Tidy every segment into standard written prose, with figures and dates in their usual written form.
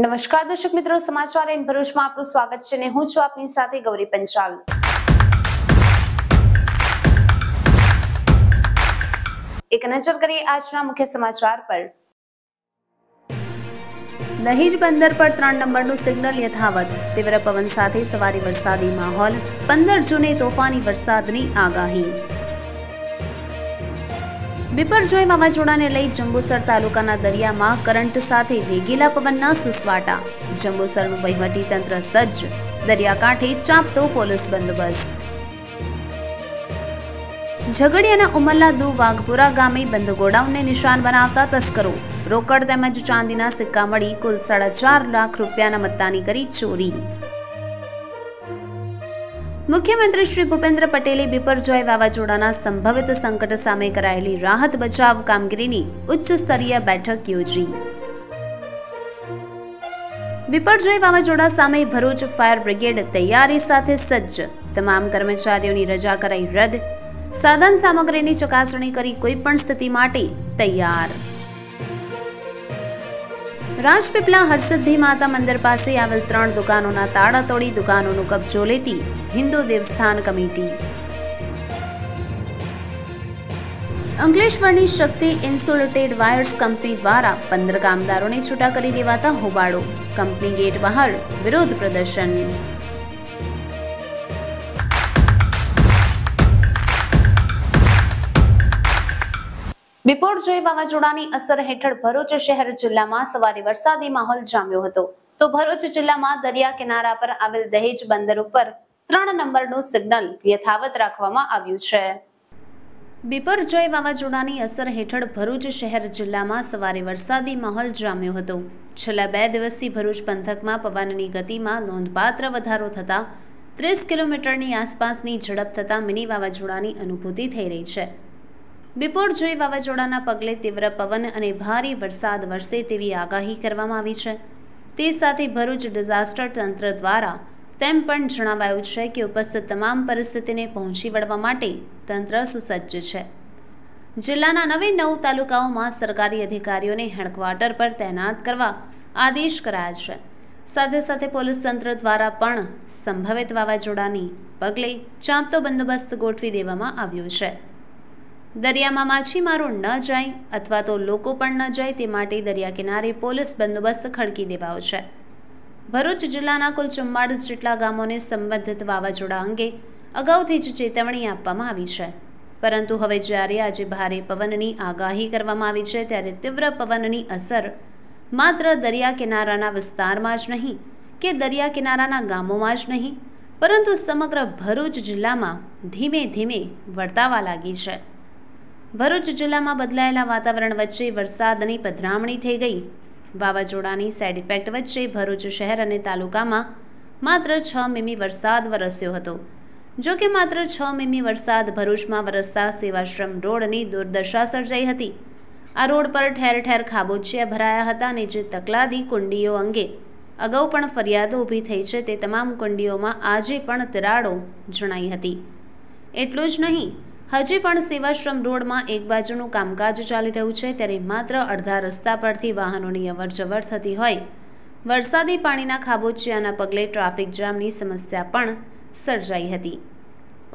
नमस्कार दर्शक मित्रों, समाचार एन भरूच में आपनु स्वागत छे ने हुं छुं आपनी साथे गौरी पंचाल। एक नजर करीए आजना मुख्य समाचार पर। दहेज बंदर पर 3 नंबरનું સિગ્નલ યથાવત, તીવ્ર પવન સાથે સવારે વરસાદી માહોલ, 15 જૂને તોફાની વરસાદની આગાહી। બિપરજોય વાવાઝોડાને લઈ જંબુસર તાલુકાના દરિયામાં કરંટ સાથે વેગીલા પવનના સુસવાટા, જંબુસરનું વહીવટી તંત્ર સજ્જ, દરિયાકાંઠે ચાંપતો પોલીસ બંદોબસ્ત। झगड़ियाना उमरला दू वाघपुरा गामे बंद गोडाउनने निशान बनावता तस्करो रोकड़ तेमज चांदीना सिक्का मळी कुल 4.5 लाख रूपियाना मत्तानी करी चोरी। मुख्यमंत्री श्री भूपेंद्र पटेले बिपरजोय वावाजोडाना संभवित संकट सामे करायेली राहत बचाव कामगीरीनी उच्च स्तरीय बैठक योजी। बिपरजोय वावाजोडा सामे भरूच फायर ब्रिगेड तैयारी साथे सज्ज, तमाम कर्मचारीओनी रजा कराई रद, साधन सामग्रीनी चकासणी करी कोईपण स्थिति माटे तैयार। राजपीपला हरसिद्धि माता मंदिर पासे आवेल 3 दुकानोना ताड़ा तोड़ी दुकानोनो कब्जो लेती हिंदू देवस्थान कमेटी। अंकलेश्वरनी शक्ति इंसुलेटेड वायर्स कंपनी द्वारा 15 कामदारों ने छूटा करी देवाता होबाड़ो, कंपनी गेट बहार विरोध प्रदर्शन। बिपरजोय वावाजोडानी असर हेठळ भरूच शहर जिल्लामां सवारे वरसादी माहोल जाम्यो हतो, तो भरूच जिल्लामां दरिया किनारा पर आवेल दहेज बंदर उपर 3 नंबरनुं सिग्नल यथावत राखवामां आव्युं छे। बिपरजोय वावाजोडानी असर हेठळ भरूच शहर जिल्लामां सवारे वरसादी माहोल जाम्यो हतो। छेल्ला 2 દિવસથી ભરૂચ પંથકમાં પવનની ગતિમાં નોંધપાત્ર વધારો થતા 30 કિલોમીટરની આસપાસની ઝડપ થતા મિની વાવાજોડાની અનુભૂતિ થઈ રહી છે। बिपरजोय वावाजोडाना पगले तीव्र पवन अने भारी वरसाद वरसे तेवी आगाही करवामां आवी छे। ते साथे भरूच डिजास्टर तंत्र द्वारा तेम पण जणावायुं छे के उपस्थित तमाम परिस्थितिने पहोंची वळवा माटे तंत्र सुसज्ज छे। जिल्लाना 9 तालुकाओमां सरकारी अधिकारीओने हेडक्वार्टर पर तैनात करवा आदेश कराया छे। साथे साथे पोलीस तंत्र द्वारा पण संभवित वावाजोडानी पगले चांपतो बंदोबस्त गोठवी देवामां आव्यो छे। दरियामां माछीमारो न जाए अथवा तो लोको पण न जाए ते माटे दरिया किनारे पोलीस बंदोबस्त खड़की देवायो छे। भरूच जिल्लाना कुल 44 जेटला गामोने संबंधित वावाजोड़ा अंगे अगाउथी ज चेतवणी आपवामां आवी छे, परंतु हवे ज्यारे आज भारे पवननी आगाही करवामां आवी छे त्यारे तीव्र पवननी असर मात्र दरिया किनाराना विस्तारमां ज नहीं के दरिया किनाराना गामोमां ज नहीं परंतु समग्र भरूच जिल्लामां धीमे धीमे वर्तावा लागी छे। भरूच जिल्लामां बदलायेला वातावरण वच्चे वरसादनी पधरामणी थई गई। वावाजोडानी साइड इफेक्ट वच्चे भरूच शहर अने तालुकामां मात्र 6 મીમી वरसाद वरस्यो हतो। जो के मात्र 6 મીમી वरसाद भरूचमां वरसता सेवाश्रम रोडनी दुर्दशा सर्जाई हती। आ रोड पर ठेर ठेर खाबोचिया भराया हता अने जे तकलादी कुंडीओ अंगे अगाऊ पण फरियादो ઊભી થઈ છે તે તમામ કુંડીઓમાં આજે પણ તિરાડો જણાઈ હતી। એટલું જ નહીં, हजी पण सेवाश्रम रोड में एक बाजूनु कामकाज चाली रह्यु छे त्यारे मात्र अर्धा रस्ता परथी वाहनोनी अवरजवर थती होय वरसादी पाणीना खाबोचियाना पगले ट्राफिक जामनी समस्या पण सर्जाई हती।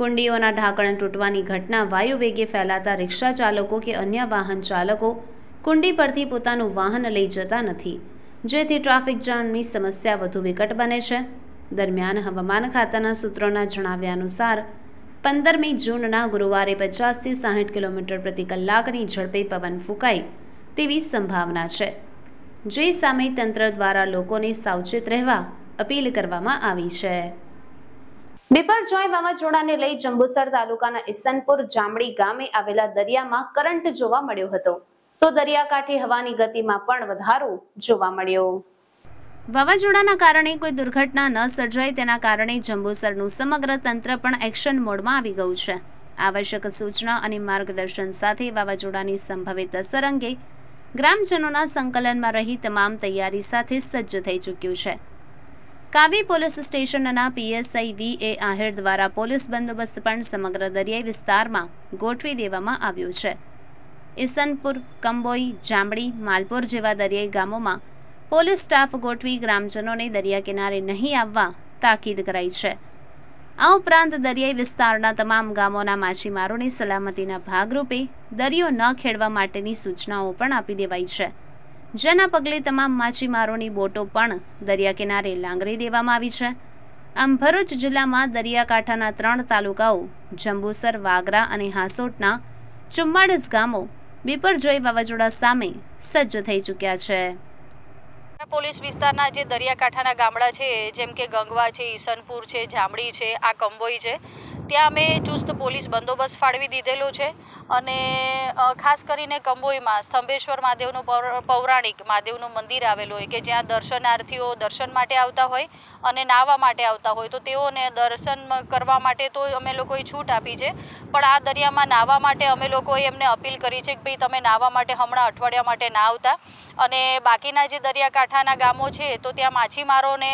कुंडीओना ढांकण तूटवानी घटना वायु वेगे फैलाता रिक्शा चालको के अन्य वाहन चालको कुंडी परथी पोतानुं वाहन लई जता नथी, जेथी ट्राफिक जामनी समस्या वधु विकट बने छे। दरमियान हवामान खाताना सूत्रोना जणाव्या अनुसार 15મી જૂનના ગુરુવારે 50 થી 60 કિલોમીટર પ્રતિ કલાકની ઝડપે પવન ફૂંકાય તેવી સંભાવના છે, જે સામે તંત્ર દ્વારા લોકોને સાવચેત રહેવા અપીલ કરવામાં આવી છે। બિપરજોય વાવાજોડાને લઈ જંબુસર તાલુકાના ઈસનપુર જામડી ગામે આવેલા દરિયામાં કરંટ જોવા મળ્યો હતો, તો દરિયાકાંઠે હવાની ગતિમાં પણ વધારો જોવા મળ્યો। વાવાજોડાના કારણે કોઈ દુર્ઘટના ન સર્જાય તેના કારણે જંબુસરનું સમગ્ર તંત્ર પણ એક્શન મોડમાં આવી ગયું છે। આવશ્યક સૂચના અને માર્ગદર્શન સાથે વાવાજોડાની સંભવિત અસર અંગે ગ્રામજનોના સંકલનમાં રહી તમામ તૈયારી સાથે સજ્જ થઈ ચૂક્યું છે। કાવી પોલીસ સ્ટેશનના પીએસઆઈ વીએ આહિર દ્વારા પોલીસ બંદોબસ્ત પણ સમગ્ર દરિયાઈ વિસ્તારમાં ગોઠવી દેવામાં આવ્યો છે। ઈસનપુર, કંબોઈ, જામડી, માલપુર જેવા દરિયાઈ ગામોમાં પોલીસ સ્ટાફ ગોઠવી ગ્રામજનોને દરિયા કિનારે નહીં આવવા તાકીદ કરાઈ છે। આ ઉપરાંત દરિયાઈ વિસ્તારના તમામ ગામોના માછીમારોની સલામતીના ભાગરૂપે દરિયો ન ખેડવા માટેની સૂચનાઓ પણ આપી દેવાઈ છે। જેના પગલે તમામ માછીમારોની બોટો પણ દરિયા કિનારે લાંગરી દેવામાં આવી છે। આમ ભરૂચ જિલ્લામાં દરિયાકાંઠાના 3 તાલુકાઓ જંબુસર, વાગરા અને હાસોટના 44 ગામો બીપરજોઈ વાવાઝોડા સામે સજ્જ થઈ ચૂક્યા છે। પોલીસ વિસ્તારના જે દરિયાકાંઠાના ગામડા છે જેમ કે ગંગવા છે, ઈસનપુર છે, જામડી છે, આ કંબોઈ છે, ત્યાં અમે ચુસ્ત પોલીસ બંદોબસ્ત ફાળવી દીધેલો છે। અને ખાસ કરીને કંબોઈમાં સ્તંભેશ્વર મહાદેવનું પૌરાણિક મહાદેવનું મંદિર આવેલું હોય કે જ્યાં દર્શનાર્થીઓ દર્શન માટે આવતા હોય અને નાહવા માટે આવતા હોય તો તેઓને દર્શન કરવા માટે તો અમે લોકોએ છૂટ આપી છે, પણ આ દરિયામાં નાહવા માટે અમે લોકોએ એમને અપીલ કરી છે કે ભાઈ તમે નાહવા માટે હમણાં અઠવાડિયા માટે ના આવતા। અને બાકીના જે દરિયાકાંઠાના ગામો છે તો ત્યાં માછીમારોને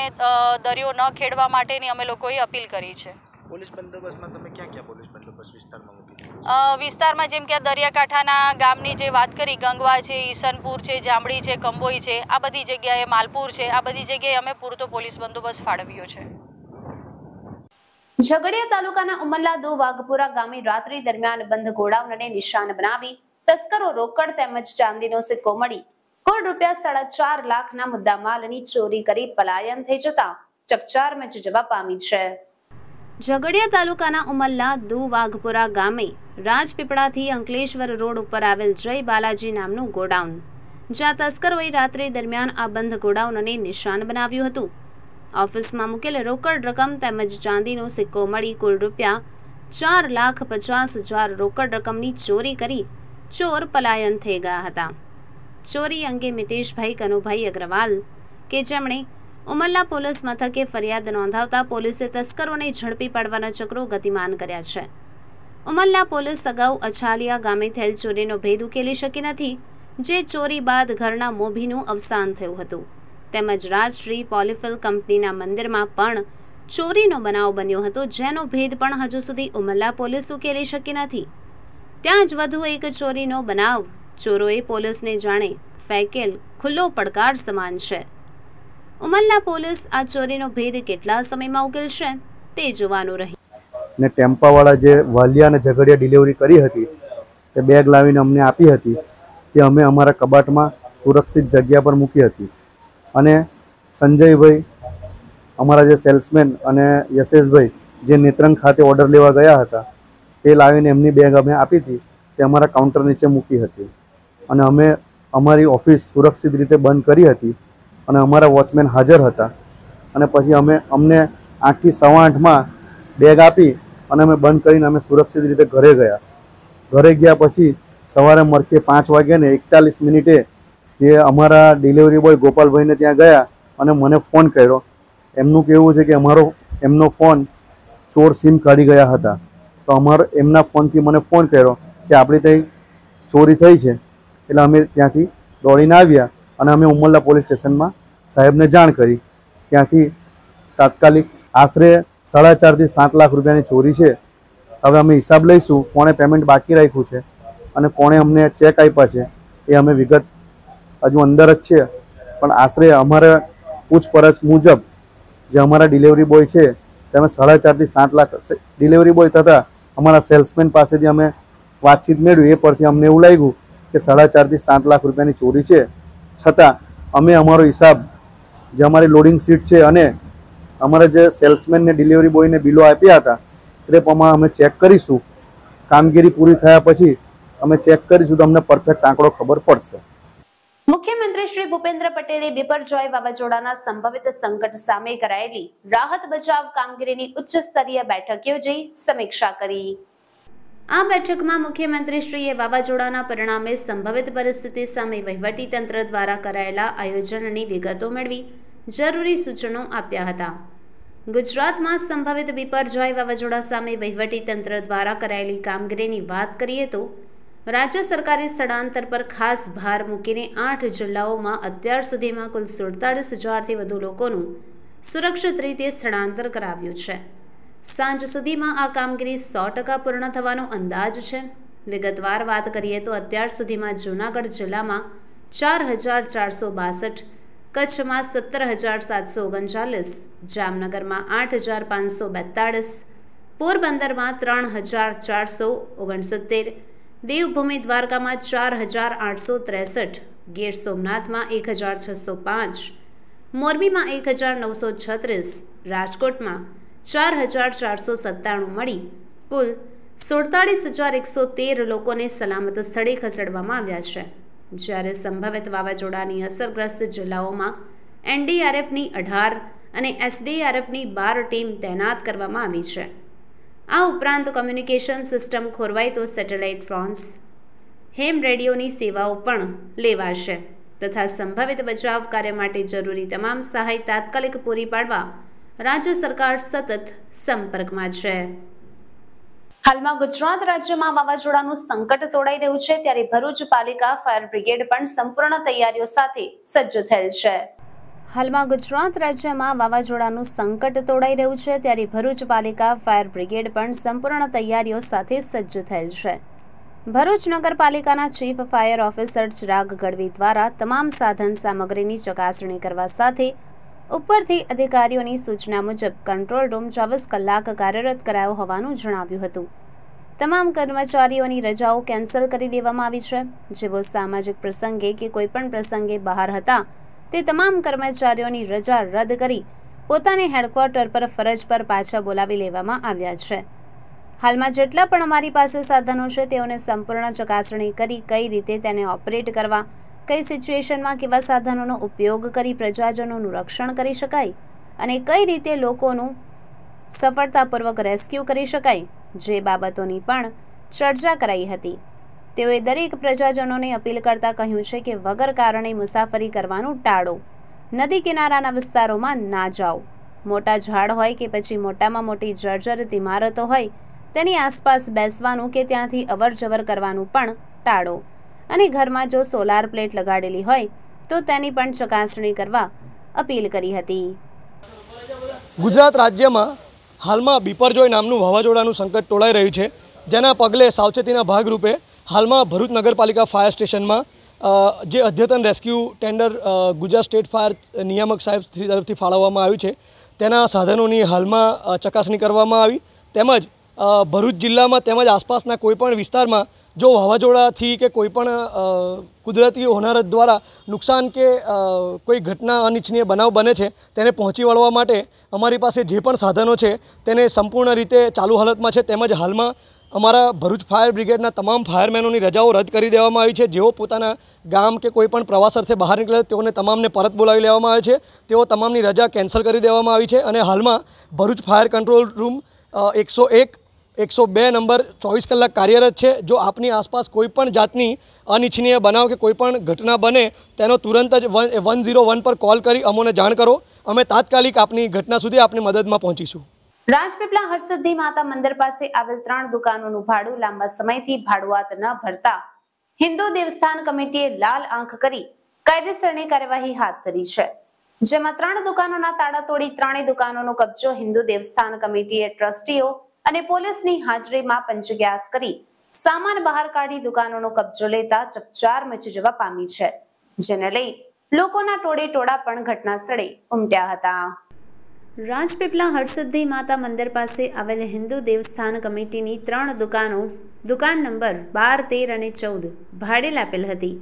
દરિયો ન ખેડવા માટેની અમે લોકોએ અપીલ કરી છે। પોલીસ બંદોબસ્તમાં તમે ક્યાં ક્યાં પોલીસ બંદોબસ્ત વિસ્તારમાં મૂકી? વિસ્તારમાં જેમ કે દરિયાકાંઠાના ગામની જે વાત કરી, ગંગવા છે, ઈસનપુર છે, જામડી છે, કંબોઈ છે, આ બધી જગ્યાએ, માલપુર છે, આ બધી જગ્યાએ અમે પૂરતો પોલીસ બંદોબસ્ત ફાળવ્યો છે। ઝઘડિયા તાલુકાના ઉમલ્લા દો વાઘપુરા ગામે રાત્રિ દરમિયાન બંધ ગોડાઉનને નિશાન બનાવી તસ્કરો રોકડ તેમજ ચાંદીનો સિક્કો મળી કુલ રૂપિયા 4.5 લાખના મુદ્દામાલની ચોરી કરી પલાયન થઈ જતા ચકચાર મચી જવા પામી છે। ઝઘડિયા તાલુકાના ઉમલ્લા દુ વાઘપુરા ગામે રાજપીપળાથી અંકલેશ્વર રોડ ઉપર આવેલ જય બાલાજી નામનું ગોડાઉન, જ્યાં તસ્કરોએ રાત્રિ દરમિયાન આ બંધ ગોડાઉનને નિશાન બનાવ્યું હતું। ઓફિસમાં મૂકેલ રોકડ રકમ તેમજ ચાંદીનો સિક્કો મળી કુલ રૂપિયા 4,50,000 રોકડ રકમની ચોરી કરી ચોર પલાયન થઈ ગયા હતા। ચોરી અંગે મિતેશભાઈ કનુભાઈ અગ્રવાલ કે જેમણે ઉમલ્લા પોલીસ મથકે ફરિયાદ નોંધાવતા પોલીસે તસ્કરોને ઝડપી પાડવાના ચક્રો ગતિમાન કર્યા છે। ઉમલ્લા પોલીસ અગાઉ અછાલિયા ગામે થયેલ ચોરીનો ભેદ ઉકેલી શકી નથી, જે ચોરી બાદ ઘરના મોભીનું અવસાન થયું હતું। તેમજ રાજશ્રી પોલિફિલ કંપનીના મંદિરમાં પણ ચોરીનો બનાવ બન્યો હતો, જેનો ભેદ પણ હજુ સુધી ઉમલ્લા પોલીસ ઉકેલી શકી નથી। ત્યાં જ વધુ એક ચોરીનો બનાવ ચોરોએ પોલીસને જાણે ફેંકેલ ખુલ્લો પડકાર સમાન છે। ઉમલ્લા પોલીસ આ ચોરીનો ભેદ કેટલા સમયમાં ઉકેલશે તે જોવાનું રહ્યું। ને ટેમ્પાવાળા જે વાલિયા અને ઝઘડિયા ડિલિવરી કરી હતી તે બેગ લાવીને અમને આપી હતી, તે અમે અમારા કબાટમાં સુરક્ષિત જગ્યા પર મૂકી હતી। અને સંજયભાઈ અમારા જે સેલ્સમેન અને યશેશભાઈ જે નેત્રંગ ખાતે ઓર્ડર લેવા ગયા હતા તે લાવીને એમની બેગ અમે આપી હતી, તે અમારા કાઉન્ટર નીચે મૂકી હતી। અને અમે અમારી ઓફિસ સુરક્ષિત રીતે બંધ કરી હતી અને અમારા વોચમેન હાજર હતા। અને પછી અમને 8 થી 8:15 બેગ આપી અને અમે બંધ કરીને અમે સુરક્ષિત રીતે ઘરે ગયા। ઘરે ગયા પછી સવારે મળકે 5:41 જે અમારા ડિલિવરી બોય ગોપાલભાઈને ત્યાં ગયા અને મને ફોન કર્યો। એમનું કહેવું છે કે એમનો ફોન ચોર સિમ કાઢી ગયા હતા, તો એમના ફોનથી મને ફોન કર્યો કે આપણી ત્યાં ચોરી થઈ છે, એટલે અમે ત્યાંથી દોડીને આવ્યા અને અમે ઉમલ્લા પોલીસ સ્ટેશનમાં સાહેબને જાણ કરી। ત્યાંથી તાત્કાલિક આશરે 4.5 થી 7 લાખ રૂપિયાની ચોરી છે। હવે અમે હિસાબ લઈશું કોણે પેમેન્ટ બાકી રાખ્યું છે અને કોણે અમને ચેક આપ્યા છે, એ અમે વિગત હજુ અંદર જ છે, પણ આશરે અમારા પૂછપરછ મુજબ જે અમારા ડિલિવરી બોય છે તે અમે 4.5 થી 7 લાખ ડિલિવરી બોય તથા અમારા સેલ્સમેન પાસેથી અમે વાતચીત મેળવી, એ પરથી અમને એવું લાગ્યું કે 4.5 થી 7 લાખ રૂપિયાની ચોરી છે। છતાં અમે અમારો હિસાબ જે અમારી લોડિંગ શીટ છે અને અમારા જે સેલ્સમેનને ડિલિવરી બોયને બિલો આપ્યા હતા તે પ્રમાણે અમે ચેક કરીશું। કામગીરી પૂરી થયા પછી અમે ચેક કરીશું તો અમને પરફેક્ટ આંકડો ખબર પડશે। મુખ્યમંત્રી શ્રી ભૂપેન્દ્ર પટેલે બીપરજોય વાવાઝોડાના સંભવિત સંકટ સામે કરાયેલી રાહત બચાવ કામગીરીની ઉચ્ચ સ્તરીય બેઠક યોજી સમીક્ષા કરી। આ બેઠકમાં મુખ્યમંત્રીશ્રીએ વાવાઝોડાના પરિણામે સંભવિત પરિસ્થિતિ સામે વહીવટીતંત્ર દ્વારા કરાયેલા આયોજનની વિગતો મેળવી જરૂરી સૂચનો આપ્યા હતા। ગુજરાતમાં સંભવિત બીપરજોય વાવાઝોડા સામે વહીવટીતંત્ર દ્વારા કરાયેલી કામગીરીની વાત કરીએ તો રાજ્ય સરકારે સ્થળાંતર પર ખાસ ભાર મૂકીને 8 જિલ્લાઓમાં અત્યાર સુધીમાં કુલ 47,000થી વધુ લોકોનું સુરક્ષિત રીતે સ્થળાંતર કરાવ્યું છે। સાંજ સુધીમાં આ કામગીરી 100% પૂર્ણ થવાનો અંદાજ છે। વિગતવાર વાત કરીએ તો અત્યાર સુધીમાં જૂનાગઢ જિલ્લામાં 4,462, કચ્છમાં 17,739, જામનગરમાં 8,542, પોરબંદરમાં 3,469, દેવભૂમિ દ્વારકામાં 4,863, ગીર સોમનાથમાં 1,605, મોરબીમાં 1,936, રાજકોટમાં 4,497 મળી કુલ 47,113 લોકોને સલામત સ્થળે ખસેડવામાં આવ્યા છે। જ્યારે સંભવિત વાવાઝોડાની અસરગ્રસ્ત જિલ્લાઓમાં એનડીઆરએફની 18 અને એસડીઆરએફની 12 ટીમ તૈનાત કરવામાં આવી છે। આ ઉપરાંત કોમ્યુનિકેશન સિસ્ટમ ખોરવાય તો સેટેલાઇટ ફોન્સ હેમ રેડિયોની સેવાઓ પણ લેવાશે તથા સંભવિત બચાવ કાર્ય માટે જરૂરી તમામ સહાય તાત્કાલિક પૂરી પાડવા રાજ્ય સરકાર સતત સંપર્કમાં છે। हालमां गुजरात राज्यमां वावाजोडानुं संकट तोड़ाई रह्युं छे, त्यारे भरूच पालिका फायर ब्रिगेड पण संपूर्ण तैयारीओ साथे सज्ज थयेल छे। हालमां गुजरात राज्यमां वावाजोडानुं संकट तोड़ाई रह्युं छे, त्यारे भरूच पालिका फायर ब्रिगेड पण संपूर्ण तैयारीओ साथे सज्ज थयेल छे। भरूच नगरपालिकाना chief fire officer Chirag Gadhvi द्वारा तमाम साधन सामग्रीनी चकासणी करवा साथे ઉપરથી અધિકારીઓની સૂચના મુજબ કંટ્રોલ રૂમ 24 કલાક કાર્યરત કરાયો હોવાનું જણાવ્યું હતું। તમામ કર્મચારીઓની રજાઓ કેન્સલ કરી દેવામાં આવી છે। જેઓ સામાજિક પ્રસંગે કે કોઈપણ પ્રસંગે બહાર હતા તે તમામ કર્મચારીઓની રજા રદ કરી પોતાને હેડક્વાર્ટર પર ફરજ પર પાછા બોલાવી લેવામાં આવ્યા છે। હાલમાં જેટલા પણ અમારી પાસે સાધનો છે તેઓને સંપૂર્ણ ચકાસણી કરી કઈ રીતે તેને ઓપરેટ કરવા, कई सिच्युएशन में केवा साधनों उपयोग कर प्रजाजनों रक्षण कर शकाय अने कई रीते लोकोनु सफलतापूर्वक रेस्क्यू कर शकाय जे बाबतोनी पण चर्चा कराई हती। तेओए दरेक प्रजाजनोने अपील करता कह्युं छे के वगर कारणे मुसाफरी करवानुं टाळो, नदी किनाराना विस्तारोमां ना जाओ, मोटा झाड़ होय के पछी मोटामां मोटी जर्जरित इमारतो होय तेनी आसपास बेसवानुं के त्यांथी अवरजवर करवानुं पण टाळो અને ઘરમાં જો સોલાર પ્લેટ લગાડેલી હોય તો તેની પણ ચકાસણી કરવા અપીલ કરી હતી। ગુજરાત રાજ્યમાં હાલમાં બીપરજોય નામનું વાવાઝોડાનું સંકટ તોળાઈ રહ્યું છે, જેના પગલે સાવચેતીના ભાગરૂપે હાલમાં ભરૂચ નગરપાલિકા ફાયર સ્ટેશનમાં જે અદ્યતન rescue tender Gujarat state fire નિયામક સાહેબ તરફથી ફાળવવામાં આવ્યું છે તેના સાધનોની હાલમાં ચકાસણી કરવામાં આવી, તેમજ ભરૂચ જિલ્લામાં તેમજ આસપાસના કોઈપણ વિસ્તારમાં જો વાવાઝોડાથી કે કોઈપણ કુદરતી હોનારત દ્વારા નુકસાન કે કોઈ ઘટના અનિચ્છનીય બનાવ બને છે તેને પહોંચી વળવા માટે અમારી પાસે જે પણ સાધનો છે તેને સંપૂર્ણ રીતે ચાલુ હાલતમાં છે। તેમજ હાલમાં અમારા ભરૂચ ફાયર બ્રિગેડના તમામ ફાયરમેનોની રજાઓ રદ કરી દેવામાં આવી છે। જેઓ પોતાના ગામ કે કોઈપણ પ્રવાસ અર્થે બહાર નીકળે તેઓને તમામને પરત બોલાવી લેવામાં આવે છે, તેઓ તમામની રજા કેન્સલ કરી દેવામાં આવી છે। અને હાલમાં Bharuch fire control room 101, 102 number 24 कलाक कार्यरत है। जो आपनी आसपास कोईपण जातनी अनिच्छनीय बनाव के कोईपण घटना बने तेनो तुरंत ज 101 पर कॉल करी अमोने जाण करो, अमे तात्कालिक आपनी घटना सुधी आपनी मदद में पहुंचीशू। राजपीपला हरसिद्धि माता मंदिर पासे आवेल 3 दुकानोनुं भाडुं लांबा समयथी भाडुआत न भरता हिंदू देवस्थान कमेटीए लाल आंख करी कायदेसरनी कार्यवाही हाथ धरी छे। જેમાં 3 દુકાનોના તાળા તોડી 3 દુકાનોનો કબજો હિન્દુ દેવસ્થાન કમિટીએ ટ્રસ્ટીઓ અને પોલીસની હાજરીમાં પંચગ્યાસ કરી સામાન બહાર કાઢી દુકાનોનો કબજો લેતા ચકચાર મચી જવા પામી છે, જેને લઈ લોકોના ટોળે ટોળા પણ ઘટના સ્થળે ઉમટ્યા હતા। રાજપીપલા હરસિદ્ધિ માતા મંદિર પાસે આવેલ હિન્દુ દેવસ્થાન કમિટીની 3 દુકાનો દુકાન નંબર 12, 13 અને 14 ભાડે આપેલ હતી।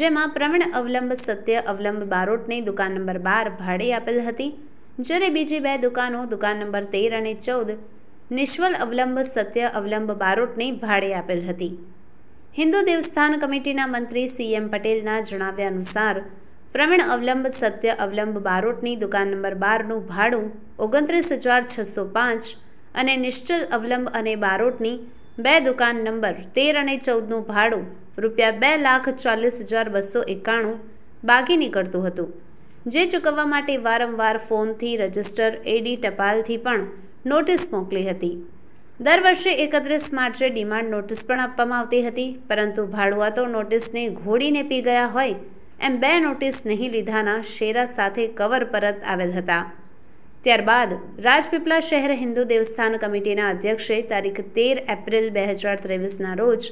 જેમાં પ્રવીણ અવલંબ સત્ય અવલંબ બારોટને દુકાન નંબર 12 ભાડે આપેલ હતી, જ્યારે બીજી 2 દુકાનો દુકાન નંબર 13 અને 14 નિશ્વલ અવલંબ સત્ય અવલંબ બારોટને ભાડે આપેલ હતી। હિન્દુ દેવસ્થાન કમિટીના મંત્રી CM પટેલના જણાવ્યા અનુસાર પ્રવીણ અવલંબ સત્ય અવલંબ બારોટની દુકાન નંબર 12નું ભાડું 29,605 અને નિશ્ચલ અવલંબ અને બારોટની 2 દુકાન નંબર 13 અને 14નું ભાડું રૂપિયા 2,40,291 બાકી નીકળતું હતું, જે ચૂકવવા માટે વારંવાર ફોનથી રજિસ્ટર એડી ટપાલથી પણ નોટિસ મોકલી હતી। દર વર્ષે 31 માર્ચે ડિમાન્ડ નોટિસ પણ આપવામાં આવતી હતી, પરંતુ ભાડુઆતો નોટિસને ઘોડીને પી ગયા હોય એમ 2 નોટિસ નહીં લીધાના શેરા સાથે કવર પરત આવેલ હતા। ત્યારબાદ રાજપીપલા શહેર હિન્દુ દેવસ્થાન કમિટીના અધ્યક્ષે તારીખ 13 એપ્રિલ 2023ના રોજ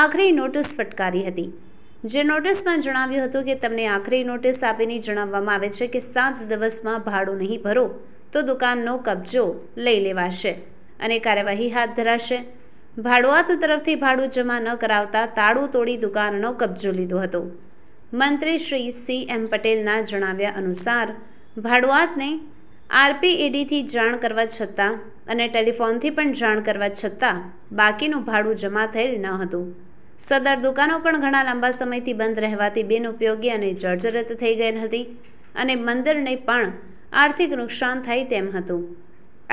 આખરી નોટિસ ફટકારી હતી, જે નોટિસમાં જણાવ્યું હતું કે તમને આખરી નોટિસ આપીને જણાવવામાં આવે છે કે 7 દિવસમાં ભાડું નહીં ભરો તો દુકાનનો કબજો લઈ લેવાશે અને કાર્યવાહી હાથ ધરાશે। ભાડુઆત તરફથી ભાડું જમા ન કરાવતા તાળું તોડી દુકાનનો કબજો લીધો હતો। मंत्री श्री CM पटेलना जणाव्या अनुसार भाडुआतने RPAD थी जाण करवा छतां अने टेलिफोनथी पण जाण करवा छतां बाकीनुं भाडुं जमा थयेल न हतुं। सदर दुकानों पण घणा लांबा समयथी बंद रहेवाथी बेनउपयोगी अने जर्जरित थई गई हती अने मंदिरने पण आर्थिक नुकसान थाय तेम हतुं।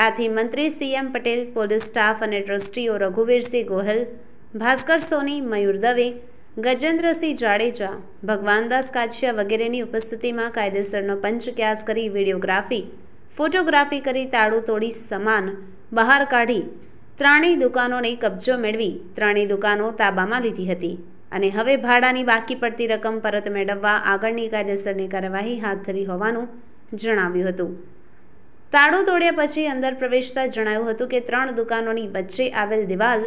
आथी मंत्री CM पटेल पोलीस स्टाफ अने ट्रस्टीओ रघुवीरसिंह गोहल, भास्कर सोनी, मयूर दवे, गजेन्द्रसिंह जाडेजा, भगवानदास काछिया वगैरेनी उपस्थितिमां कायदेसरनो पंचक्यास करी वीडियोग्राफी फोटोग्राफी करी ताळू तोड़ी सामान बहार काढ़ी त्रणेय दुकानोने कब्जो मेळवी त्रणेय दुकानो ताबामां लीधी हती अने हवे भाड़ानी बाकी पड़ती रकम परत मेळववा आगळनी कायदेसरनी कार्यवाही हाथ धरी होवानुं जणाव्युं हतुं। ताळू तोड्या पछी अंदर प्रवेशता जणाव्युं हतुं के 3 दुकानोनी वच्चे आवेल दीवाल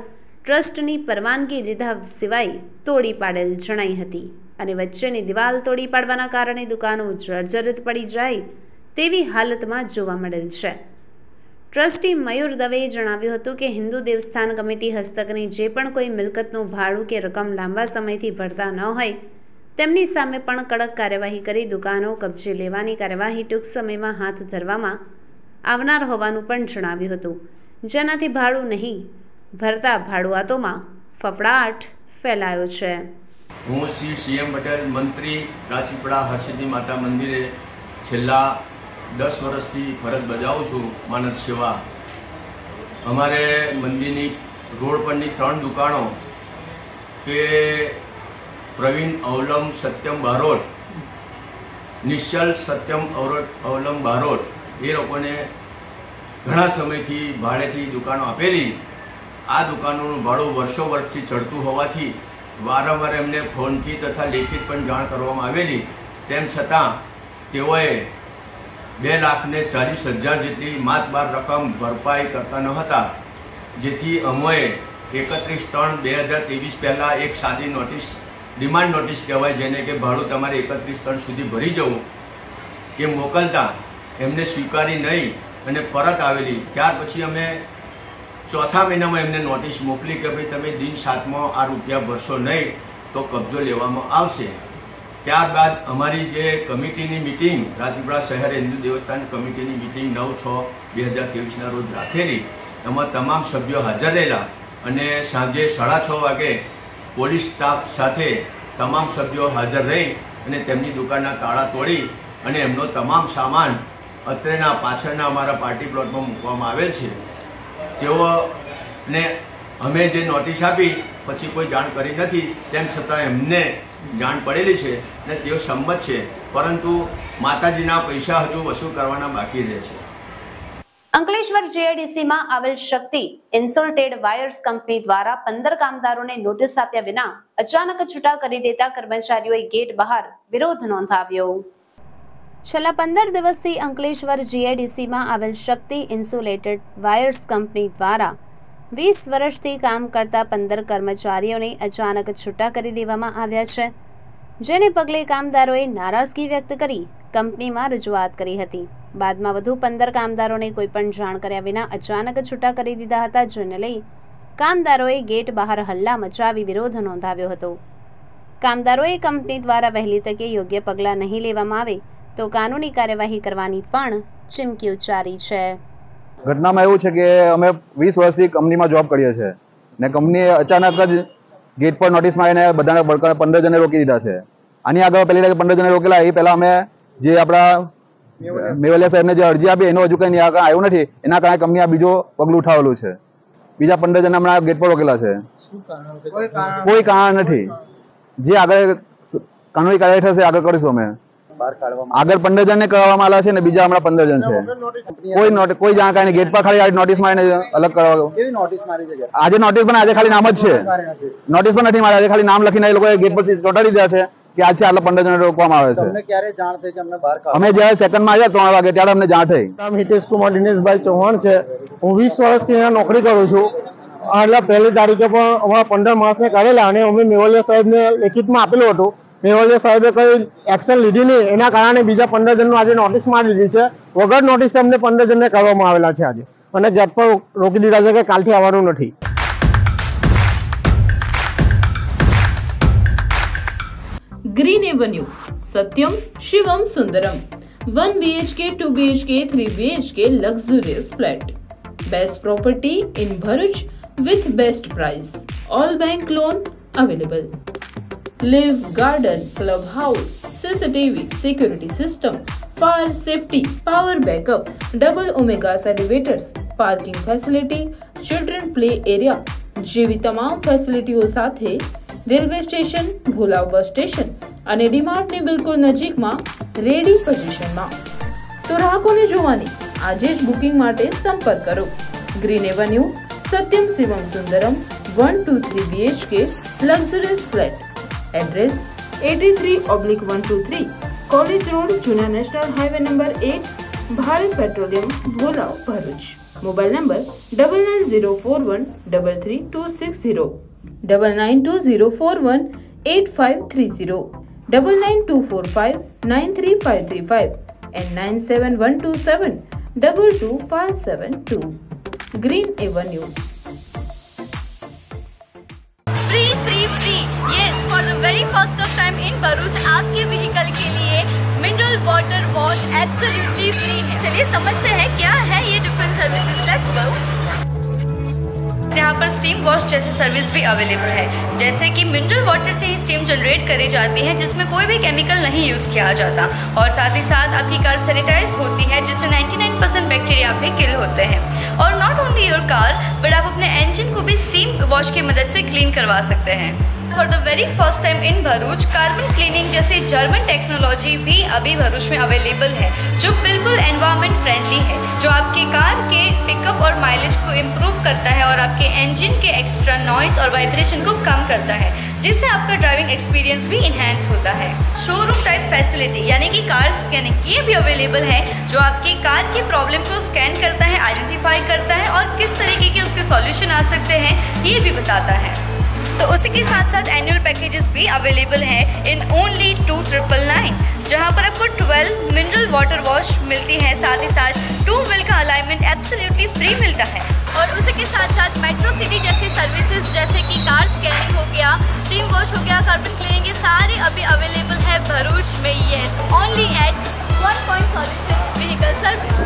ट्रस्टनी परवानगी लीधा सिवाय तोड़ी पाडेल जणाई हती अने वच्चेनी दीवाल तोड़ी पाडवाना कारणे दुकानो जर्जरित पड़ी जाय तेवी हालतमां जोवा मळेल छे। ट्रस्टी मयूर दवेए जणाव्युं हतुं के हिंदू देवस्थान कमेटी हस्तकनी जे पण कोई मिलकतनुं भाड़ुं के रकम लांबा समयथी भरता न होय तेमनी सामे पण कड़क कार्यवाही करी दुकानो कब्जे लेवानी कार्यवाही टूंक समयमां हाथ धरवामां आवनार होवानुं पण जणाव्युं हतुं, जेनाथी भाड़ुं नहीं भरता भाड़ुआतों में फफड़ाट फैलायो छे। हूँ CM पटेल मंत्री राचीपड़ा हरसिद्धि माता मंदिरे छेल्ला 10 वर्ष थी फरज बजावुं छुं मानव सेवा। अमारे मंदिरनी रोड परनी 3 दुकाणों के प्रवीण अवलम सत्यम बारोट, निश्चल सत्यम अवलम बारोट ये लोकोने घणा समयथी भाड़ेथी दुकाणों आपेली। आ दुकानों भाड़ू वर्षो वर्ष चढ़तू होवाथी वारंवार एमने फोन की तथा लिखित पण जाण करवामां आवेली, तेम छतां तेओए 2,40,000 जेटली मातबार रकम भरपाई करता न हता। जेथी अमोए 31/3/2023 पहला एक सादी नोटिस डिमांड नोटिस कहेवाय जेने के भाड़ू तमारे 31/3 सुधी भरी जवुं ए मोकलता एमने स्वीकारी नहीं अने परत आवेली। त्यार पछी अमे 4 महीना में एमने नोटिस मोकली कि भाई तमे दिन 7मो आ रुपया भरशो नहीं तो कब्जो लेवामां आवशे। त्यारबाद अमारी जे कमिटीनी मीटिंग राजीपड़ा शहर हिंदू देवस्थान कमिटीनी मीटिंग 9/6/2023 ना रोज राखेली, एमां तमाम सभ्यो हाजर रहेला अने सांजे 6:30 वागे पोलीस स्टाफ साथे तमाम सभ्यो हाजर रही अने तेमनी दुकानना ताळा तोड़ी अने एमनो तमाम सामान अत्रेना पाछळना अमारा पार्टी प्लॉटमां मूकवामां आवेल छे। तेओने अमे जे नोटिस आपी पछी कोई जाण करी नथी, तेम छतां एमने जाण पड़ेली छे ने तेओ संमत छे, परंतु माताजीना पैसा हजू वसूल करवाना बाकी रहे छे। अंकलेश्वर जीआईडीसी मां आवेल शक्ति इंसुलेटेड वायर्स कंपनी द्वारा 15 कामदारोने नोटिस आप्या विना अचानक छूटा करी देता कर्मचारीओए गेट बहार विरोध नोंधाव्यो। छेल्ला 15 दिवसथी अंकलेश्वर जीआईडीसी में आवेल शक्ति इंसुलेटेड वायर्स कंपनी द्वारा 20 वर्षथी काम करता 15 कर्मचारीओने अचानक छूटा करी देवामां आव्या छे, जेने पगले कामदारोए नाराजगी व्यक्त करी कंपनी में रजूआत करी हती। बाद में वधु 15 कामदारोने कोईपण जाण कर्या विना अचानक छूटा करी दीधा हता, जेने लई कामदारोए गेट बहार हल्ला मचावी विरोध नोंधाव्यो हतो। कामदारोए कंपनी द्वारा वहेली तके योग्य पगलां नहीं लेवामां आवे तो कानूनी कार्यवाही करवानी पण चिमकी उच्चारी छे। घटना में एवं है कि अमे 20 वर्ष कंपनी में जॉब करीए छे ने कंपनीए अचानक ज गेट पर नोटिस में आवीने बधाने बळकाने 15 जणे रोकी दीधा छे। आनी आगळ पहली तारीख 15 जणे रोकेला ए पहला अमे जे आपड़ा मेवलिया साहेबने जे अरजी आपी एनो हजू कंई आव्युं नथी, एना कारणे कंपनी आ बीजो पगलुं उठावेलुं छे। बीजा 15 जणा हमणा गेट पर रोकेला छे, कोई कारण नथी। जे आगळ कानूनी कार्यवाही थशे आगळ करीशुं अमे। आगर 15 जण ने करवामां आव्या छे ने बीजा हमारा 15 जण छे। कोई जाणकार गेट पर खाली नोटिस मारीने अलग करवा। आज नोटिस पण आज खाली नाम ज छे, नोटिस पण नथी मारे, आज खाली नाम लखीने ए लोकोए गेट पर चोटाड़ी दीधा छे के आज छे आटला 15 जण रोकवामां आवे छे। हमने क्यारे जाण थई के हमने बहार काढवा। अमे ज्यारे सेकंड मां आव्या 3 वागे त्यारे हमने जाण थई। नाम हितेश कुमार दिनेशभाई चौहान छे, हूँ 20 वर्षथी अहींया नौकरी करूं छुं। आटला पहली तारीखे पण हमारा 15 मासने काढेला अने अमे मेवलिया साहेबने लेखितमां आपेलो हतो મેવાડિયા સાહેબે કઈ એક્શન લીધી નહીં એના કારણે બીજા 15 જણને આજે નોટિસ મારી દીધી છે. વગર નોટિસ અમને 15 જણને કરવામાં આવેલા છે આજે, અને ગેટ પર રોકી દીધા છે કે કાલથી આવવાનું નથી. Green avenue Satyam Shivam Sundaram 1 BHK 2 BHK 3 BHK luxurious flat, best property in Bharuch with best price, all bank loan available. Live garden, club house, CCTV, security system, fire safety, power backup, double omega elevators, parking facility, children play area જેવી તમામ ફેસિલિટીઓ સાથે railway station, Bholav bus station અને ડીમાર્ટની બિલકુલ નજીકમાં ready પોઝિશનમાં. તો ગ્રાહકોને જોવાની આજે જ બુકિંગ માટે સંપર્ક કરો. Green avenue Satyam Shivam Sundaram 1 to 3 BHK luxurious flat, address 83/123 college road, जूना national highway number 8, Bharat petroleum, Bholav, Bharuch. Mobile number 9904133260, 9920418530, 9924593535 and 9712722572. Green avenue free yes for the very first of time in Bharuch आपके व्हीकल के लिए mineral water wash absolutely free है. चलिए समझते हैं क्या है ये डिफरेंट सर्विसेज. Let's go. यहाँ पर स्टीम वॉश जैसे सर्विस भी अवेलेबल है, जैसे कि मिनरल वाटर से ही स्टीम जनरेट करी जाती है जिसमें कोई भी केमिकल नहीं यूज़ किया जाता, और साथ ही साथ आपकी कार सैनिटाइज होती है जिससे 99% बैक्टीरिया भी किल होते हैं. और not only your car but आप अपने इंजन को भी स्टीम वॉश की मदद से क्लीन करवा सकते हैं. For the very first time in Bharuch carbon cleaning जैसी जर्मन टेक्नोलॉजी भी अभी भरूच में अवेलेबल है जो बिल्कुल एनवायरमेंट फ्रेंडली है, जो आपकी कार के पिकअप और माइलेज को इम्प्रूव करता है और आपके इंजन के एक्स्ट्रा नॉइज़ और वाइब्रेशन को कम करता है, जिससे आपका ड्राइविंग एक्सपीरियंस भी इन्हेंस होता है. शोरूम टाइप फैसिलिटी यानी कि कार स्कैनिंग ये भी अवेलेबल है, जो आपकी कार की प्रॉब्लम को स्कैन करता है, आइडेंटिफाई करता है और किस तरीके के उसके सॉल्यूशन आ सकते हैं ये भी बताता है. तो उसी के साथ साथ एनुअल पैकेजेस भी अवेलेबल हैं इन ओनली 2999, जहाँ पर आपको 12 मिनरल वाटर वॉश मिलती है, साथ ही साथ 2 व्हील का अलाइनमेंट एब्सोल्युटली फ्री मिलता है. और उसी के साथ साथ मेट्रो सिटी जैसी सर्विसेज जैसे कि कार स्कैनिंग हो गया, स्टीम वॉश हो गया, कार्बन क्लीनिंग, ये सारे अभी अवेलेबल है भरूच में. Yes only at 1 point vehicle service.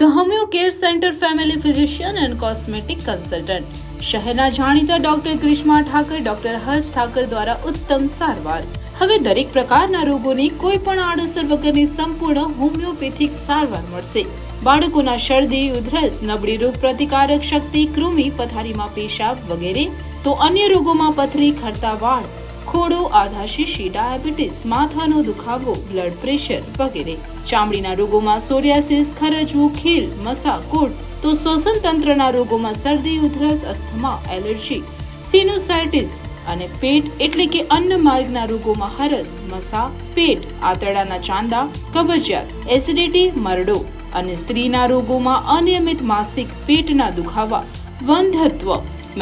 The homeo care centre family physician and cosmetic consultant શહેરના જાણીતા ડોક્ટર કૃષ્મા ઠાકર, ડોક્ટર હર્ષ ઠાકર દ્વારા ઉત્તમ સારવાર. હવે દરેક પ્રકારના રોગોની કોઈ પણ આડઅસર વગરની સંપૂર્ણ હોમિયોપેથિક સારવાર મળશે. બાળકોના શરદી, ઉધરસ, નબળી રોગ પ્રતિકારક શક્તિ, કૃમિ, પથારીમાં પેશાબ વગેરે તો અન્ય રોગોમાં પથરી, ખરતા વાળ, ખોડો, આધાશીશી, ડાયાબિટીસ, માથાનો દુખાવો, બ્લડ પ્રેશર વગેરે. ચામડીના રોગોમાં સોરિયાસિસ, ખરજવું, ખીલ, મસા, કોટ તો શ્વસન તંત્રના રોગોમાં શરદી, ઉધરસ, અસ્થમા, એલર્જી, સિનુસાઇટિસ અને પેટ એટલે કે અન્નમાર્ગના રોગોમાં હરસ, મસા, પેટ, આંતરડાના ચાંદા, કબજિયાત, એસિડિટી, મરડો અને સ્ત્રીના રોગોમાં અનિયમિત માસિક, પેટના દુખાવા, વંધત્વ,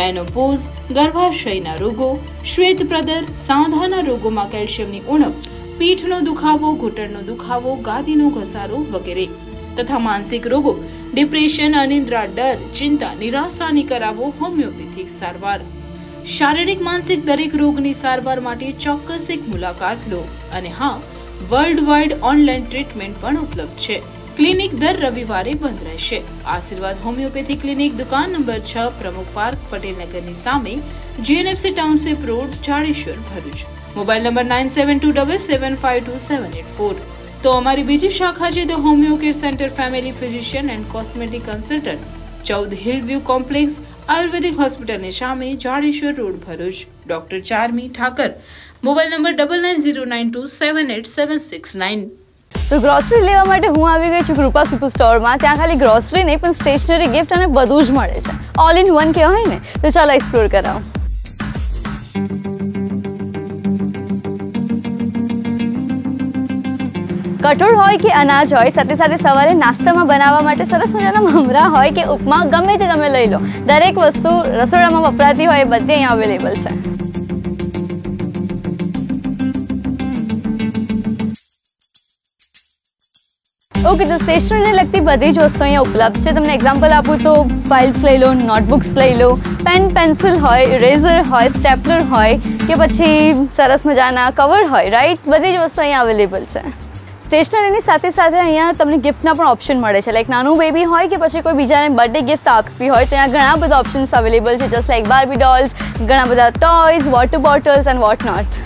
મેનોપોઝ, ગર્ભાશયના રોગો, શ્વેતપ્રદર, સાંધાના રોગોમાં કેલ્શિયમની ઉણપ, પીઠનો દુખાવો, ઘૂંટણનો દુખાવો, ગાદીનો ઘસારો વગેરે તથા માનસિક રોગો, ડિપ્રેશન, અનિદ્રા, ડર, ચિંતા, નિરાશાની કરાવો હોમિયોપેથિક સારવાર. શારીરિક માનસિક દરેક રોગની સારવાર માટે ચોક્કસ એક મુલાકાત લો. અને હા, વર્લ્ડ વાઇડ ઓનલાઈન ટ્રીટમેન્ટ પણ ઉપલબ્ધ છે. क्लिनिक दर रविवार बंद रहेशे. आशीर्वाद होम्योपैथी क्लिनिक दुकान नंबर 6 प्रमुख पार्क पटेल नगर ની સામે GNFC township road Jadeshwar Bharuch. Mobile number 9727752784. तो हमारी बीजी शाखा જે the homeo care centre family physician and cosmetic consultant 14 hill view complex Ayurvedic hospital ની સામે Jadeshwar road Bharuch. Doctor Charmi Thakar. Mobile number 9909278769. તો ગ્રોસરી લેવા માટે હું આવી ગઈ છું કૃપા સુપર સ્ટોરમાં. ત્યાં ખાલી ગ્રોસરી નહીં પણ સ્ટેશનરી, ગિફ્ટ અને બધું જ મળે છે. ઓલ ઇન વન કહેવાય ને. તો ચાલો એક્સપ્લોર કરાવો. કઠોળ હોય કે અનાજ હોય, સાથે સાથે સવારે નાસ્તામાં બનાવવા માટે સરસ મજાના મમરા હોય કે ઉપમા, ગમે તે તમે લઈ લો. દરેક વસ્તુ રસોડામાં વપરાતી હોય એ બધી અહીંયા અવેલેબલ છે. ओके तो स्टेशनरी लगती बधी ज वस्तु अँ उपलब्ध है। तमने एक्जाम्पल आपू तो फाइल्स लई लो, नोटबुक्स लई लो, पेन पेन्सिल होय, इरेजर होय, स्टेपलर होय के पछी सरस मजाना कवर होय, राइट, बधी ज वस्तु अँ अवेलेबल है। स्टेशनरी साथे साथे अँ तमने गिफ्टना पण ऑप्शन मळे छे, लाइक नानुं बेबी होय के पछी कोई बीजाने बर्थडे गिफ्ट आपवी होय तो अँ घणा बधा ऑप्शन्स अवेलेबल है, जस्ट लाइक बार्बी डॉल्स, घणा बधा toys, water bottles and what not.